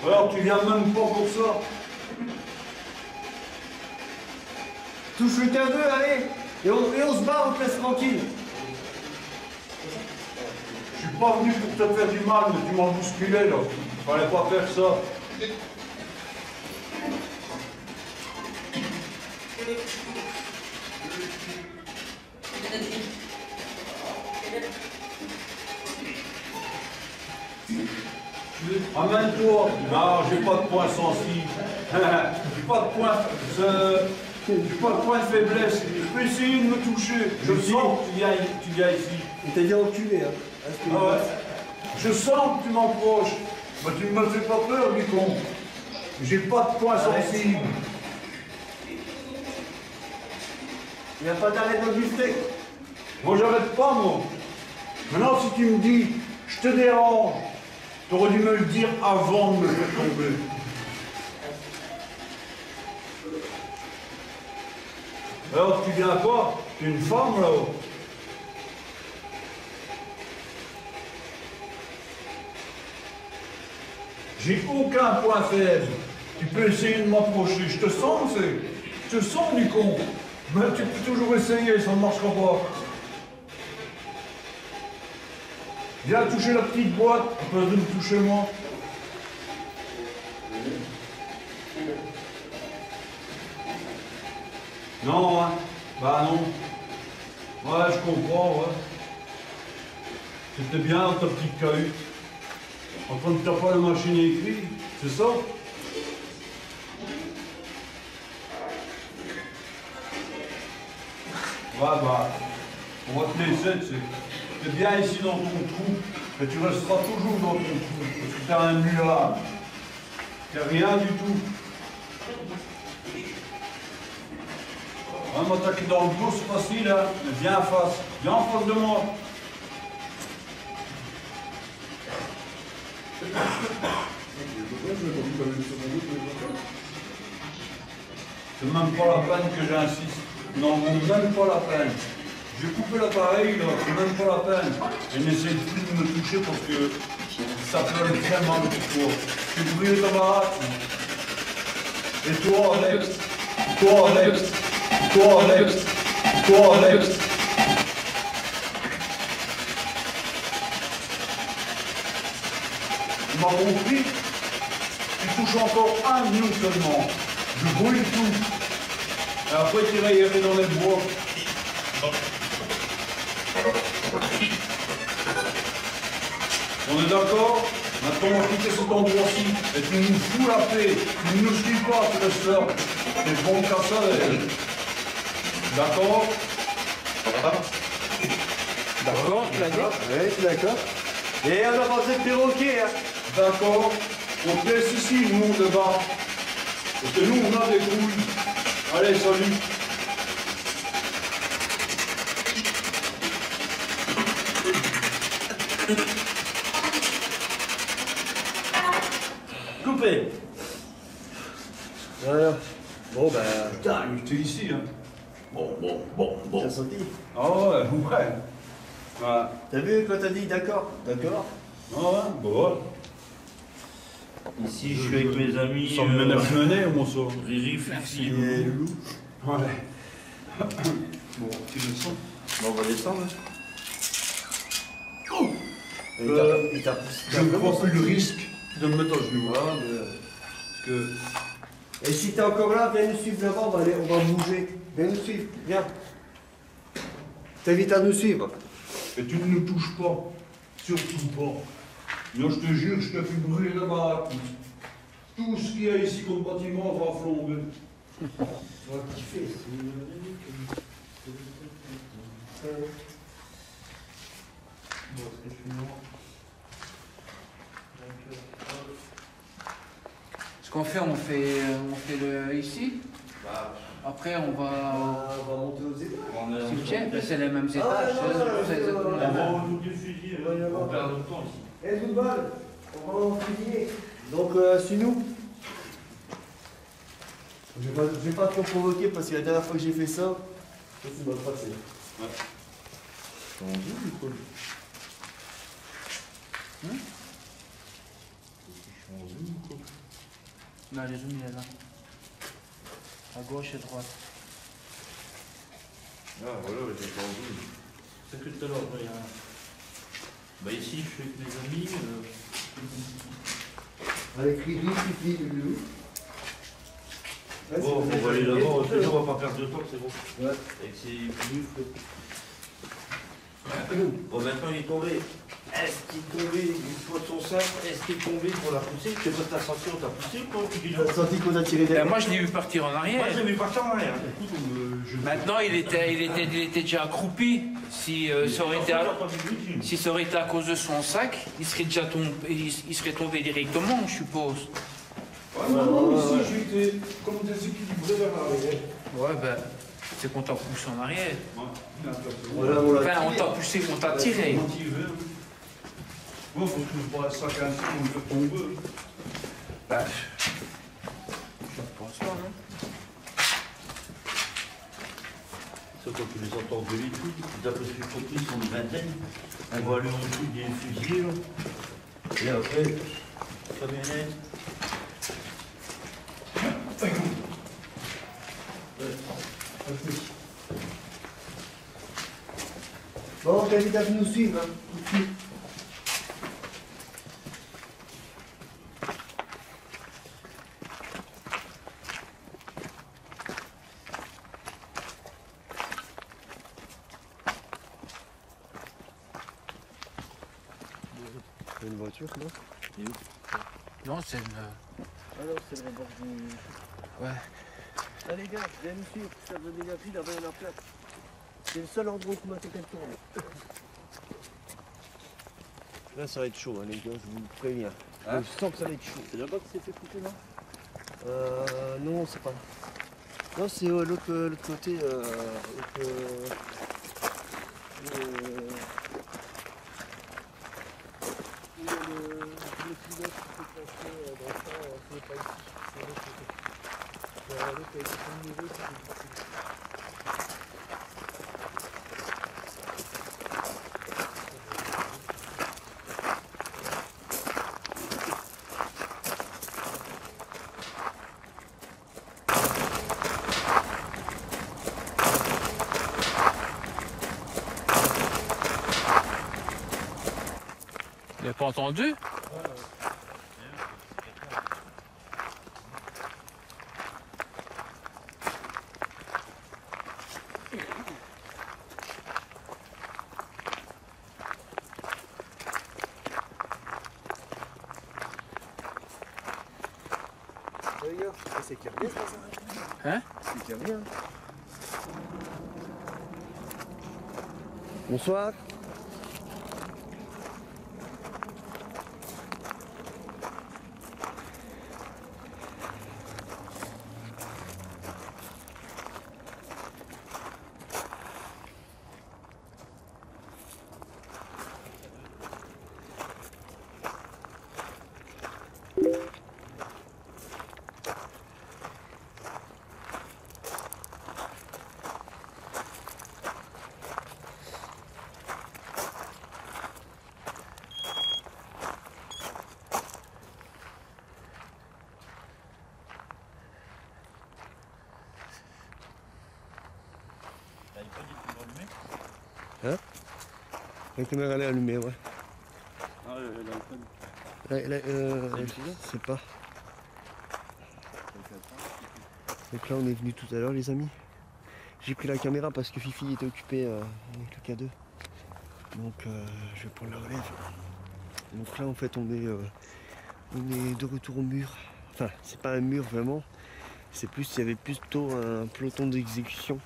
Alors tu viens même pas pour ça. Touche le K2, allez, et on se barre, on te laisse tranquille. Je suis pas venu pour te faire du mal, mais tu m'en bousculais là. Fallait pas faire ça. Amène-toi. Non, j'ai pas de point sensible. J'ai pas de point de faiblesse. Je peux essayer de me toucher. Je sens que tu viens ici. On t'a bien enculé, hein. Ah ouais. Je sens que tu m'approches. Mais tu ne me fais pas peur, du con. J'ai pas de points sensibles. Il n'y a pas d'arrêt de buffet. Moi, j'arrête pas, moi. Maintenant, si tu me dis, je te dérange, tu aurais dû me le dire avant de me faire tomber. Alors, tu viens à quoi? Tu es une femme, là-haut. J'ai aucun point faible. Tu peux essayer de m'approcher. Je te sens, c'est. Je te sens, du con. Mais tu peux toujours essayer, ça ne marchera pas. Viens toucher la petite boîte, pas de me toucher moi. Non, hein? Bah non. Ouais, je comprends, ouais. C'était bien dans ta petite cahute. En train de taper la machine à écrire, c'est ça? Ouais, bah, on va te laisser, tu sais. T'es bien ici dans ton trou, mais tu resteras toujours dans ton trou, parce que t'es un mulard. T'es rien du tout. On va m'attaquer dans le dos, c'est facile, hein. Mais viens en face. Viens en face de moi. C'est même pas la peine que j'insiste. Non, même pas la peine. J'ai coupé l'appareil, là, c'est même pas la peine. Et n'essaie plus de me toucher parce que ça pleure très mal pour toi. Tu brûles ta baraque. Et toi, Alex. Toi, Alex. Toi, Alex. Toi, Alex. Tu m'as compris? Tu touches encore un genou seulement. Je brûle tout. Et après, tu vas y aller dans les bois. On est d'accord? Maintenant, on va quitter cet endroit-ci. Et tu nous fous la paix. Tu ne nous suis pas, tu restes là. T'es bon qu'à ça, d'accord? D'accord, d'accord. Oui, d'accord. Et on a passé le perroquet, hein? D'accord. On te laisse ici, nous, on débat. Parce que nous, on a des couilles. Allez, salut. Coupé. Voilà. Bon, ben... Putain, t'es ici, hein. Bon. T'as senti? Oh, ouais. Voilà. T'as vu quand t'as dit d'accord? Ouais, bon. Ici, je suis avec mes amis. Sans me mener au monceau. Riri, Fifi et Loulou. Ouais. Bon, tu descends. Bon, on va descendre. Je ne prends plus le risque de me mettre en genoux. Et si t'es encore là, viens nous suivre là-bas. On va bouger. Viens nous suivre. Viens. T'invite à nous suivre. Et tu ne nous touches pas. Surtout pas. Non, je te jure, je te fais brûler la baraque. Tout ce qu'il y a ici comme bâtiment va flamber. On va kiffer. Ce qu'on fait, on fait le ici. Après, on va monter aux étages. C'est les mêmes étages. On perd notre temps ici. Et tout le monde, on va en finir. Donc, suis-nous. Je vais pas trop provoquer parce que la dernière fois que j'ai fait ça, je suis mal passé. Ouais. Comment tu dis, cool. Non, les zooms, il est là. À gauche et droite. Ah, voilà, mais t'es pas en zoom. C'est que tout à l'heure, il y a... Bah ici, je suis avec mes amis. Avec Luigi, Fifi, Loulou. Bon, on va aller d'abord, on va pas perdre de temps, c'est bon. Ouais. Avec ses... Bon, maintenant il est tombé. Est-ce qu'il tombait du poids de son sac? Est-ce qu'il tombait pour la pousser? Je sais pas si t'as senti qu'on t'a poussé ou quoi? Tu l'as senti qu'on a tiré derrière? Moi je l'ai vu partir en arrière. Moi je l'ai vu partir en arrière. Maintenant il était déjà accroupi. Si ça aurait été à cause de son sac, il serait déjà tombé, il serait tombé directement, je suppose. Ouais, non, ici j'ai été comme déséquilibré vers l'arrière. Ouais, ben. C'est qu'on t'a poussé en arrière. Voilà, on t'a poussé, on t'a tiré. Bon, faut que je fasse ça quand on veut. Bah, je pense pas, non? C'est quand tu les entends de l'écoute, d'après ce que j'ai compris, ils sont une vingtaine. On va aller en dessous des fusils, là. Et après, ça vient net. Bon, je t'invite à nous suivre, hein, tout de suite. C'est une voiture, non? Non, c'est une... Ah non, c'est le bord du... Ouais. Ah les gars, viens me suivre, ça veut des gars là-bas à la place. C'est le seul endroit où m'a fait quelqu'un. Là ça va être chaud hein, les gars, je vous préviens. Hein? Je sens que ça va être chaud. C'est là-bas que c'est fait couper non? Non, c'est pas là. Non, c'est l'autre côté. Vous n'avez pas entendu ? Bonsoir. La caméra elle est allumée, ouais. Ah, c'est pas. Donc là on est venu tout à l'heure les amis. J'ai pris la caméra parce que Fifi était occupée avec le K2. Donc je vais prendre la relève. Donc là en fait on est de retour au mur. Enfin c'est pas un mur vraiment. C'est plus, il y avait plutôt un peloton d'exécution.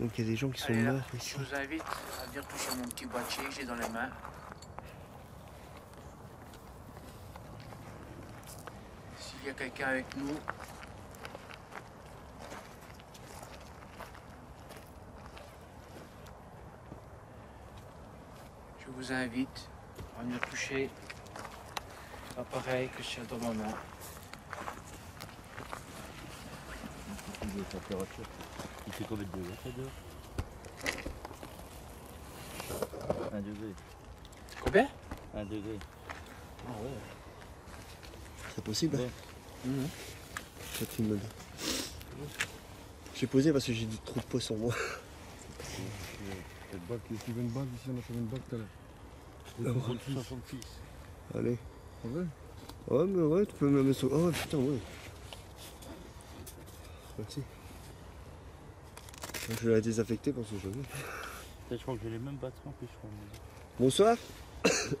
Donc il y a des gens qui sont morts ici. Je vous invite à venir toucher mon petit boîtier que j'ai dans les mains. S'il y a quelqu'un avec nous. Je vous invite à venir toucher l'appareil que je tiens dans ma main. De température. Il fait combien de degrés ça dehors? 1 degré. Combien? 1 degré. Ah ouais. C'est possible ouais. Hein mmh. Ça te filme. J'ai posé parce que j'ai du trou de peau sur moi. Cette bague, tu veux une bague ici? On a fait une bague tout à l'heure. 66. Allez. Ouais. Ouais mais ouais, tu peux me mettre sur... Oh putain ouais. Merci. Je vais la désaffecter pour ce jeu. Je crois que j'ai les mêmes batteries en plus. Bonsoir.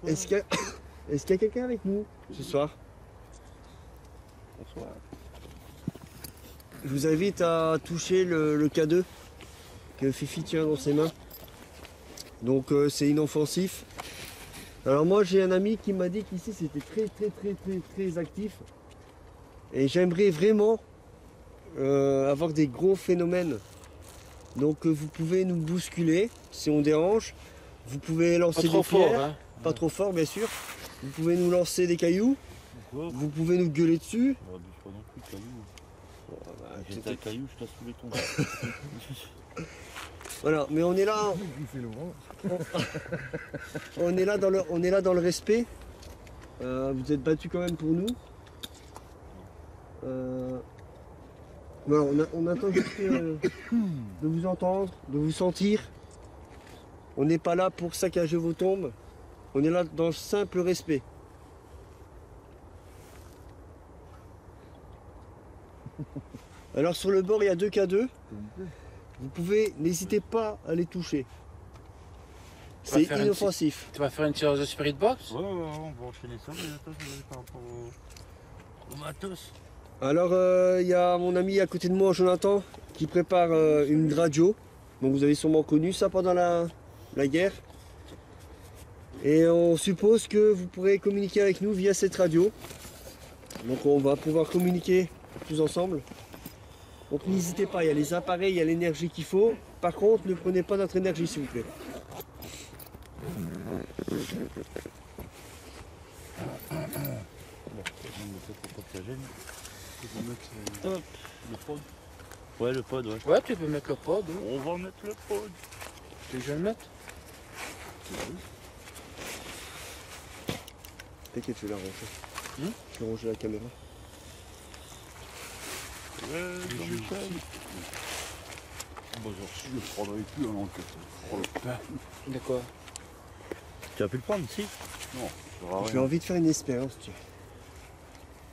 Est-ce qu'il y a quelqu'un avec nous ce soir? Bonsoir. Je vous invite à toucher le K2 que Fifi tient dans ses mains. Donc c'est inoffensif. Alors moi j'ai un ami qui m'a dit qu'ici c'était très actif. Et j'aimerais vraiment avoir des gros phénomènes. Donc vous pouvez nous bousculer si on dérange. Vous pouvez lancer des pierres, pas trop fort bien sûr. Vous pouvez nous lancer des cailloux. Vous pouvez nous gueuler dessus. Oh, pas non plus de cailloux. Oh, bah, j'étais un caillou, je t'ai sous les tombes. Voilà, mais on est là. On est là dans le respect. Vous êtes battus quand même pour nous. Voilà, on attend juste de vous entendre, de vous sentir. On n'est pas là pour saccager vos tombes. On est là dans le simple respect. Alors sur le bord, il y a 2 K2. Vous pouvez, n'hésitez pas à les toucher. C'est inoffensif. Tu vas faire une séance de Spirit Box? Ouais, on va enchaîner ça, par rapport au matos. Alors, il y a mon ami à côté de moi, Jonathan, qui prépare une radio. Donc vous avez sûrement connu ça pendant la guerre. Et on suppose que vous pourrez communiquer avec nous via cette radio. Donc on va pouvoir communiquer tous ensemble. Donc n'hésitez pas, il y a les appareils, il y a l'énergie qu'il faut. Par contre, ne prenez pas notre énergie, s'il vous plaît. Hop. Le pod. Ouais, le pod, ouais. Ouais, tu peux mettre le pod. Hein. On va mettre le pod. Tu veux que je le mette? T'inquiète, tu l'as rangé. Tu peux ranger la caméra. Ouais, bonjour, si je le prendrai plus à l'enquête. De quoi? Tu as pu le prendre, si? Non. J'ai envie de faire une expérience, tu vois.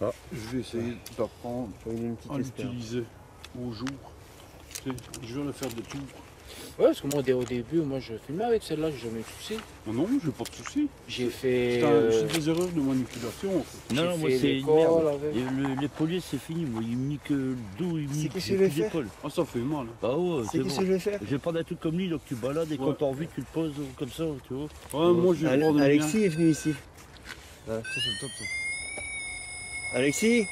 Ah, je vais essayer d'apprendre à l'utiliser au jour. Je vais le faire de tout. Ouais, parce que moi, au début, moi je filmais avec celle-là, j'ai jamais eu de soucis. Non, j'ai pas de soucis. J'ai fait. C'est des erreurs de manipulation. En fait. Non, moi c'est une merde. Les poliers, c'est fini. Moi, ils me niquent le dos, ils me niquent les épaules. Ah, ça fait mal. Hein. Ah ouais, c'est bon. Qu'est-ce que je vais faire? Je vais prendre un truc comme lui, donc tu balades et quand t'as envie, tu le poses comme ça, tu vois. Ouais, moi je vais prendre. Alexis est venu ici. Voilà, ça c'est le top, ça. Alexis?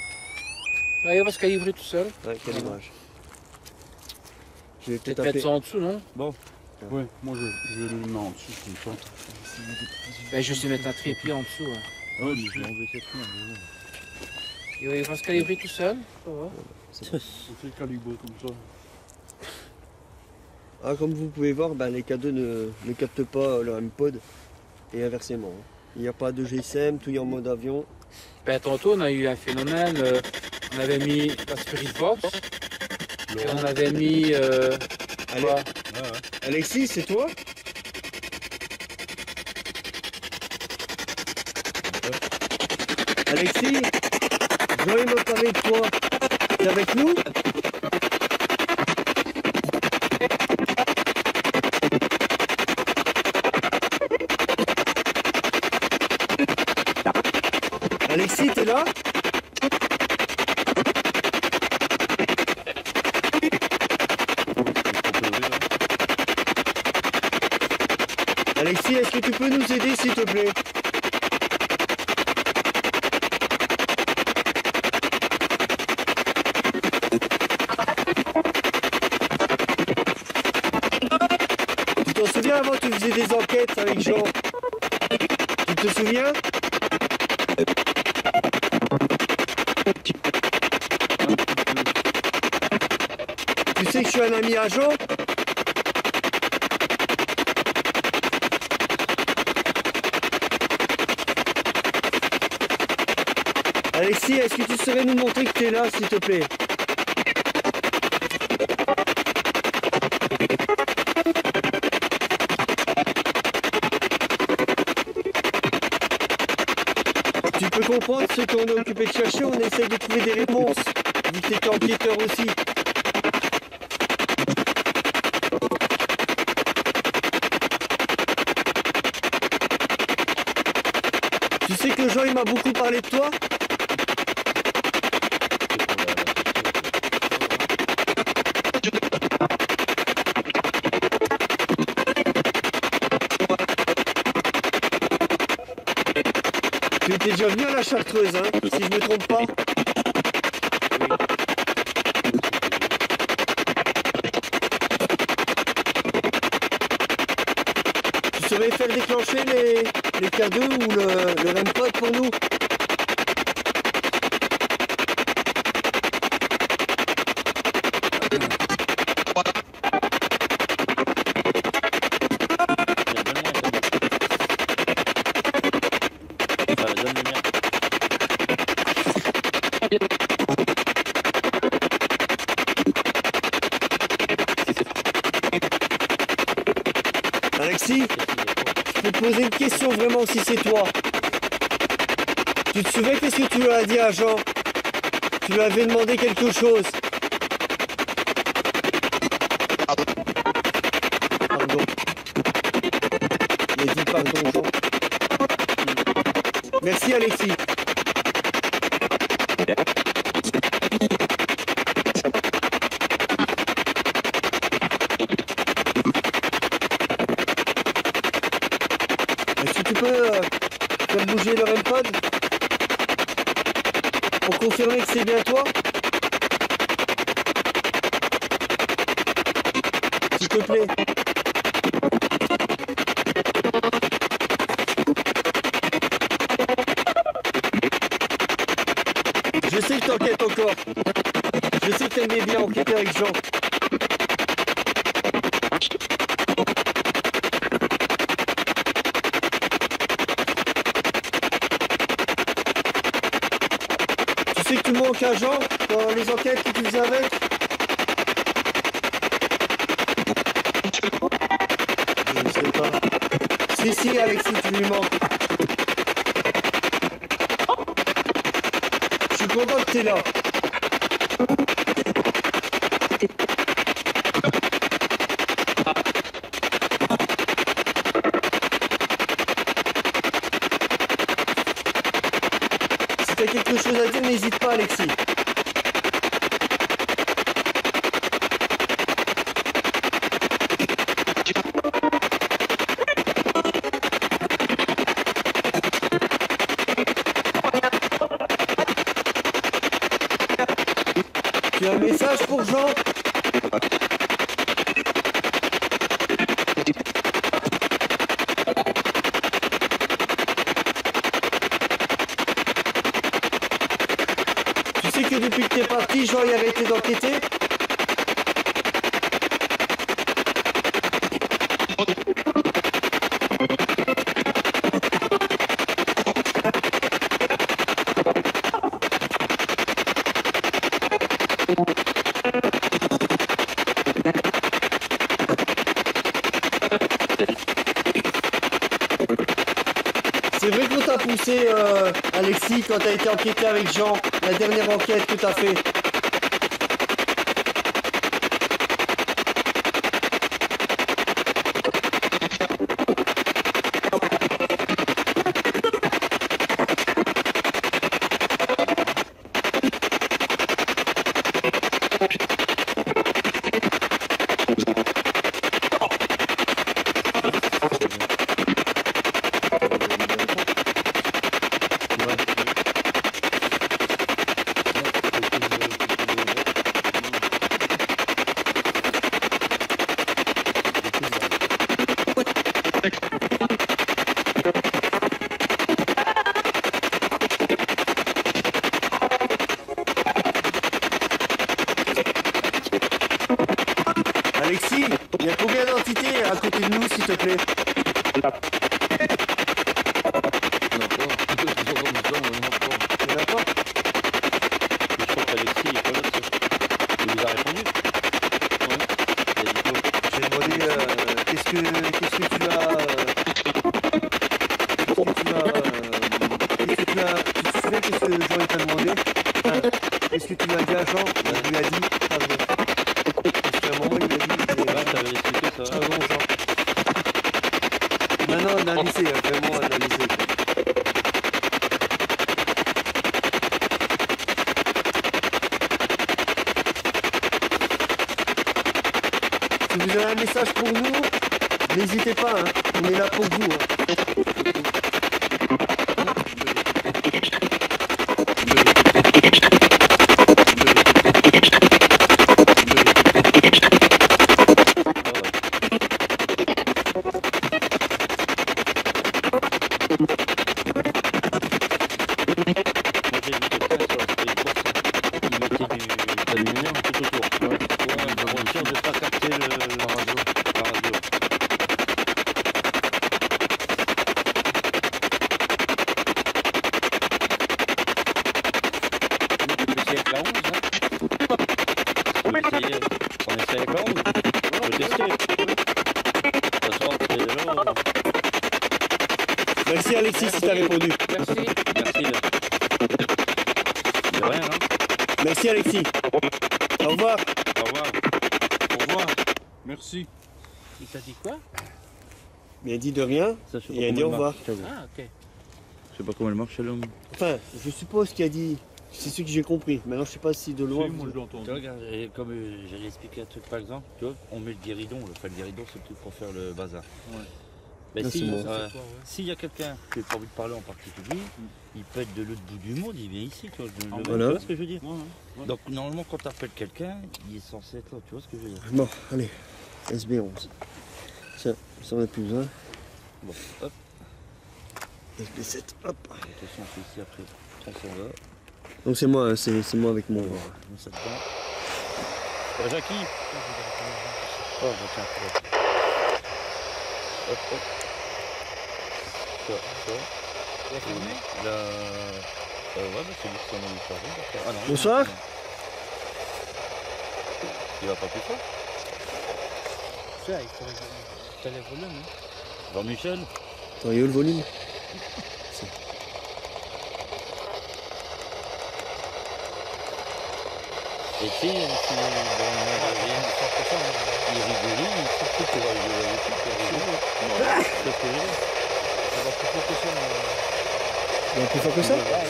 Ouais, il va se calibrer tout seul. Ouais, calibrage. Je vais peut-être mettre ça en dessous, non? Bon. Ouais, moi je vais le mettre en dessous, je comprends. Ben je sais mettre un trépied en dessous. Ouais, ouais mais je vais enlever quelqu'un. Il va se calibrer tout seul. Ça va. On fait calibrer comme ça. Ah, comme vous pouvez voir, ben, les K2 ne captent pas le M-Pod et inversement. Hein. Il n'y a pas de GSM, tout est en mode avion. Ben tantôt on a eu un phénomène, on avait mis la Spirit Box. Et on avait mis... Alexis, c'est toi? Alexis, je vais me parler de toi. T'es avec nous? Alexis, t'es là? Alexis, est-ce que tu peux nous aider, s'il te plaît? Tu t'en souviens, avant, tu faisais des enquêtes avec Jean. Tu te souviens? Tu sais que je suis un ami à Jean? Alexis, est-ce que tu saurais nous montrer que tu es là, s'il te plaît? Tu peux comprendre ce qu'on est occupé de chercher, on essaie de trouver des réponses, vu que tu es enquêteur aussi. Tu sais que Jean, il m'a beaucoup parlé de toi. Tu étais déjà venu à la Chartreuse, hein, si je ne me trompe pas. Tu savais faire déclencher les K2 ou le REM pod pour nous? Alexis, je peux te poser une question vraiment si c'est toi. Tu te souviens qu'est-ce que tu lui as dit à Jean? Tu lui avais demandé quelque chose. Pardon. Il a dit pardon, Jean. Merci Alexis. Faire bouger le M-Pod pour confirmer que c'est bien toi, s'il te plaît. Je sais que t'enquêtes encore. Je sais que t'aimais bien enquêter avec Jean. Tu sais que tu manques à Jean dans les enquêtes que tu faisais avec. Je ne sais pas. Si, si, Alexis, tu lui manques. Je suis content que tu es là. Si t'as quelque chose à dire, n'hésite pas Alexis. Tu as un message pour Jean? Tu sais que depuis que t'es parti, Jean y avait été d'enquêter. C'est vrai qu'on t'a poussé, Alexis, quand t'as été enquêté avec Jean, la dernière enquête que t'as fait. Alexis, il y a combien d'entités à côté de nous, s'il te plaît? Qu'est-ce que tu lui as dit à Jean? Il lui a dit pardon. Parce qu'à un moment, il lui a dit t'avais expliqué ça. Ah bon, Jean. Maintenant, analysez, vraiment analysez. Si vous avez un message pour nous, n'hésitez pas, hein. On est là pour vous. Il a dit de rien, il a dit au revoir. Ah, ok. Je sais pas comment elle marche, l'homme. Enfin, je suppose qu'il a dit, c'est ce que j'ai compris. Maintenant, je sais pas si de loin. Oui, moi je l'entends. Regarde, comme j'allais expliquer un truc par exemple, tu vois, on met le guéridon. Enfin, le guéridon, c'est le truc pour faire le bazar. Ouais. Ben, non, si, bon. S'il y a quelqu'un qui n'a pas envie de parler en particulier, il peut être de l'autre bout du monde, il vient ici, tu vois, voilà. Tu vois ce que je veux dire, ouais, ouais. Donc normalement, quand tu appelles quelqu'un, il est censé être là, tu vois ce que je veux dire. Bon, allez, SB11. Tiens, ça on a plus besoin. Bon, hop. SB7, hop. De toute façon, on fait ici après. On s'en va. Donc c'est moi, c'est moi avec mon... Ça te prend. Oh, Jackie. Oh, tiens. Hop, hop. Ça, ça. La... ouais, bah c'est lui qui s'en a mis par là. Ah non. Bonsoir. Il va pas plus fort. Ça, il faudrait que... T'as le volume, hein? Jean-Michel? T'as eu le volume? Et tu sais, si on il rigole, il sait que tu vas rigoler avec lui, tu rigoles. Non, c'est ce que je veux. Ça va plus fort que ça, mais... Il va plus fort que ça? Ah, ouais, ouais.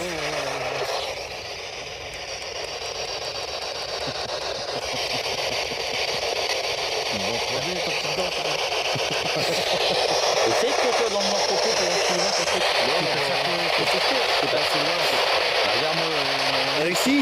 Alexis, il y a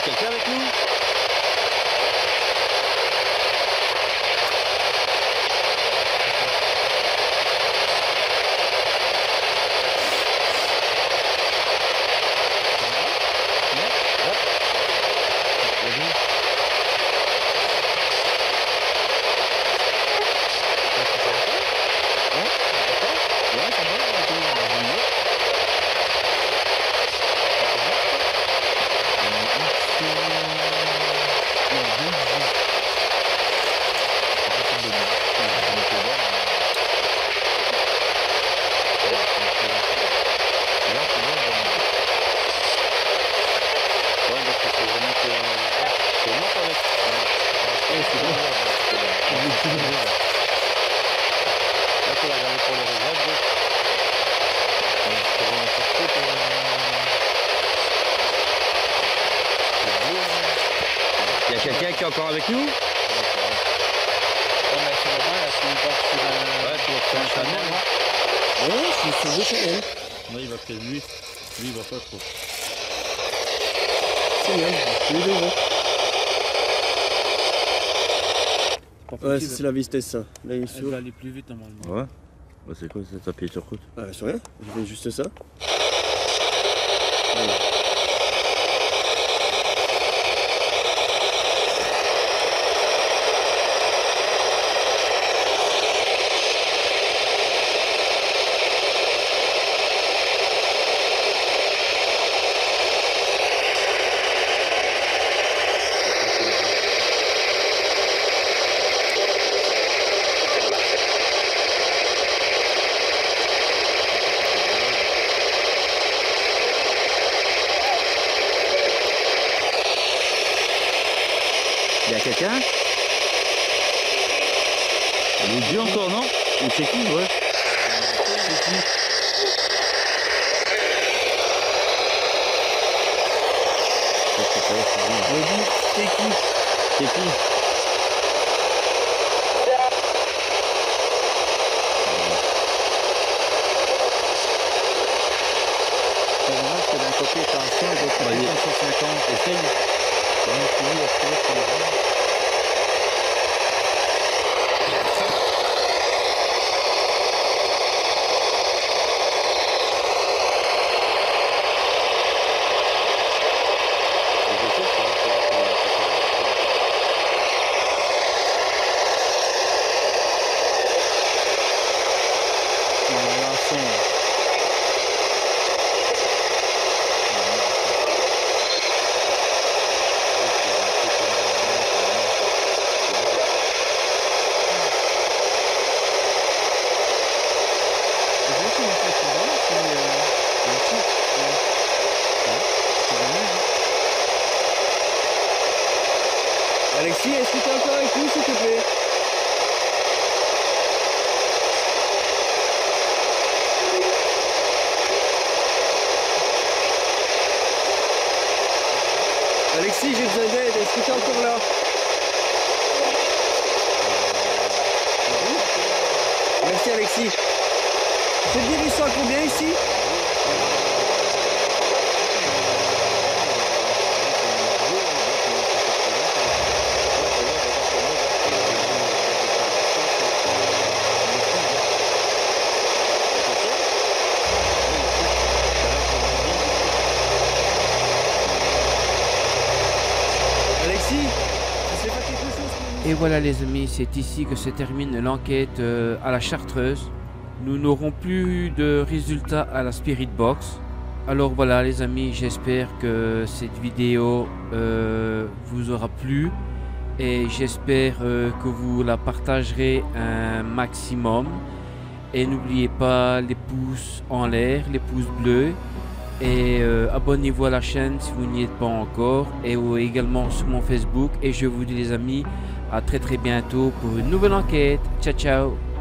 quelqu'un avec nous? Encore avec nous? Ouais, mais c'est normal, là, c'est une banque sur un... Ouais, c'est un chanel, hein? Ouais, c'est un... Ouais, il va faire lui. Lui, il va pas trop. C'est bien, c'est lui devant. Ouais, c'est la vitesse, ça. Là, il va aller plus vite, normalement. Ouais. Bah, c'est quoi, ça t'appuie sur quoi? Ah, c'est rien. Je fais juste ça. Luigi encore, non? Ou c'est qui, ouais? parti. C'est qui? C'est normal que d'un côté t'as un 15, de l'autre t'as un 150. Essaye. T'as même fini à ce que tu veux. Alexis, est-ce que tu es encore avec nous, s'il te plaît? Alexis, j'ai besoin d'aide, est-ce que tu es encore là? Merci Alexis. Je te dis, ils sont à combien ici? Et voilà les amis, c'est ici que se termine l'enquête à la Chartreuse. Nous n'aurons plus de résultats à la Spirit Box. Alors voilà les amis, j'espère que cette vidéo vous aura plu. Et j'espère que vous la partagerez un maximum. Et n'oubliez pas les pouces en l'air, les pouces bleus. Et abonnez-vous à la chaîne si vous n'y êtes pas encore. Et également sur mon Facebook. Et je vous dis les amis, à très bientôt pour une nouvelle enquête. Ciao ciao.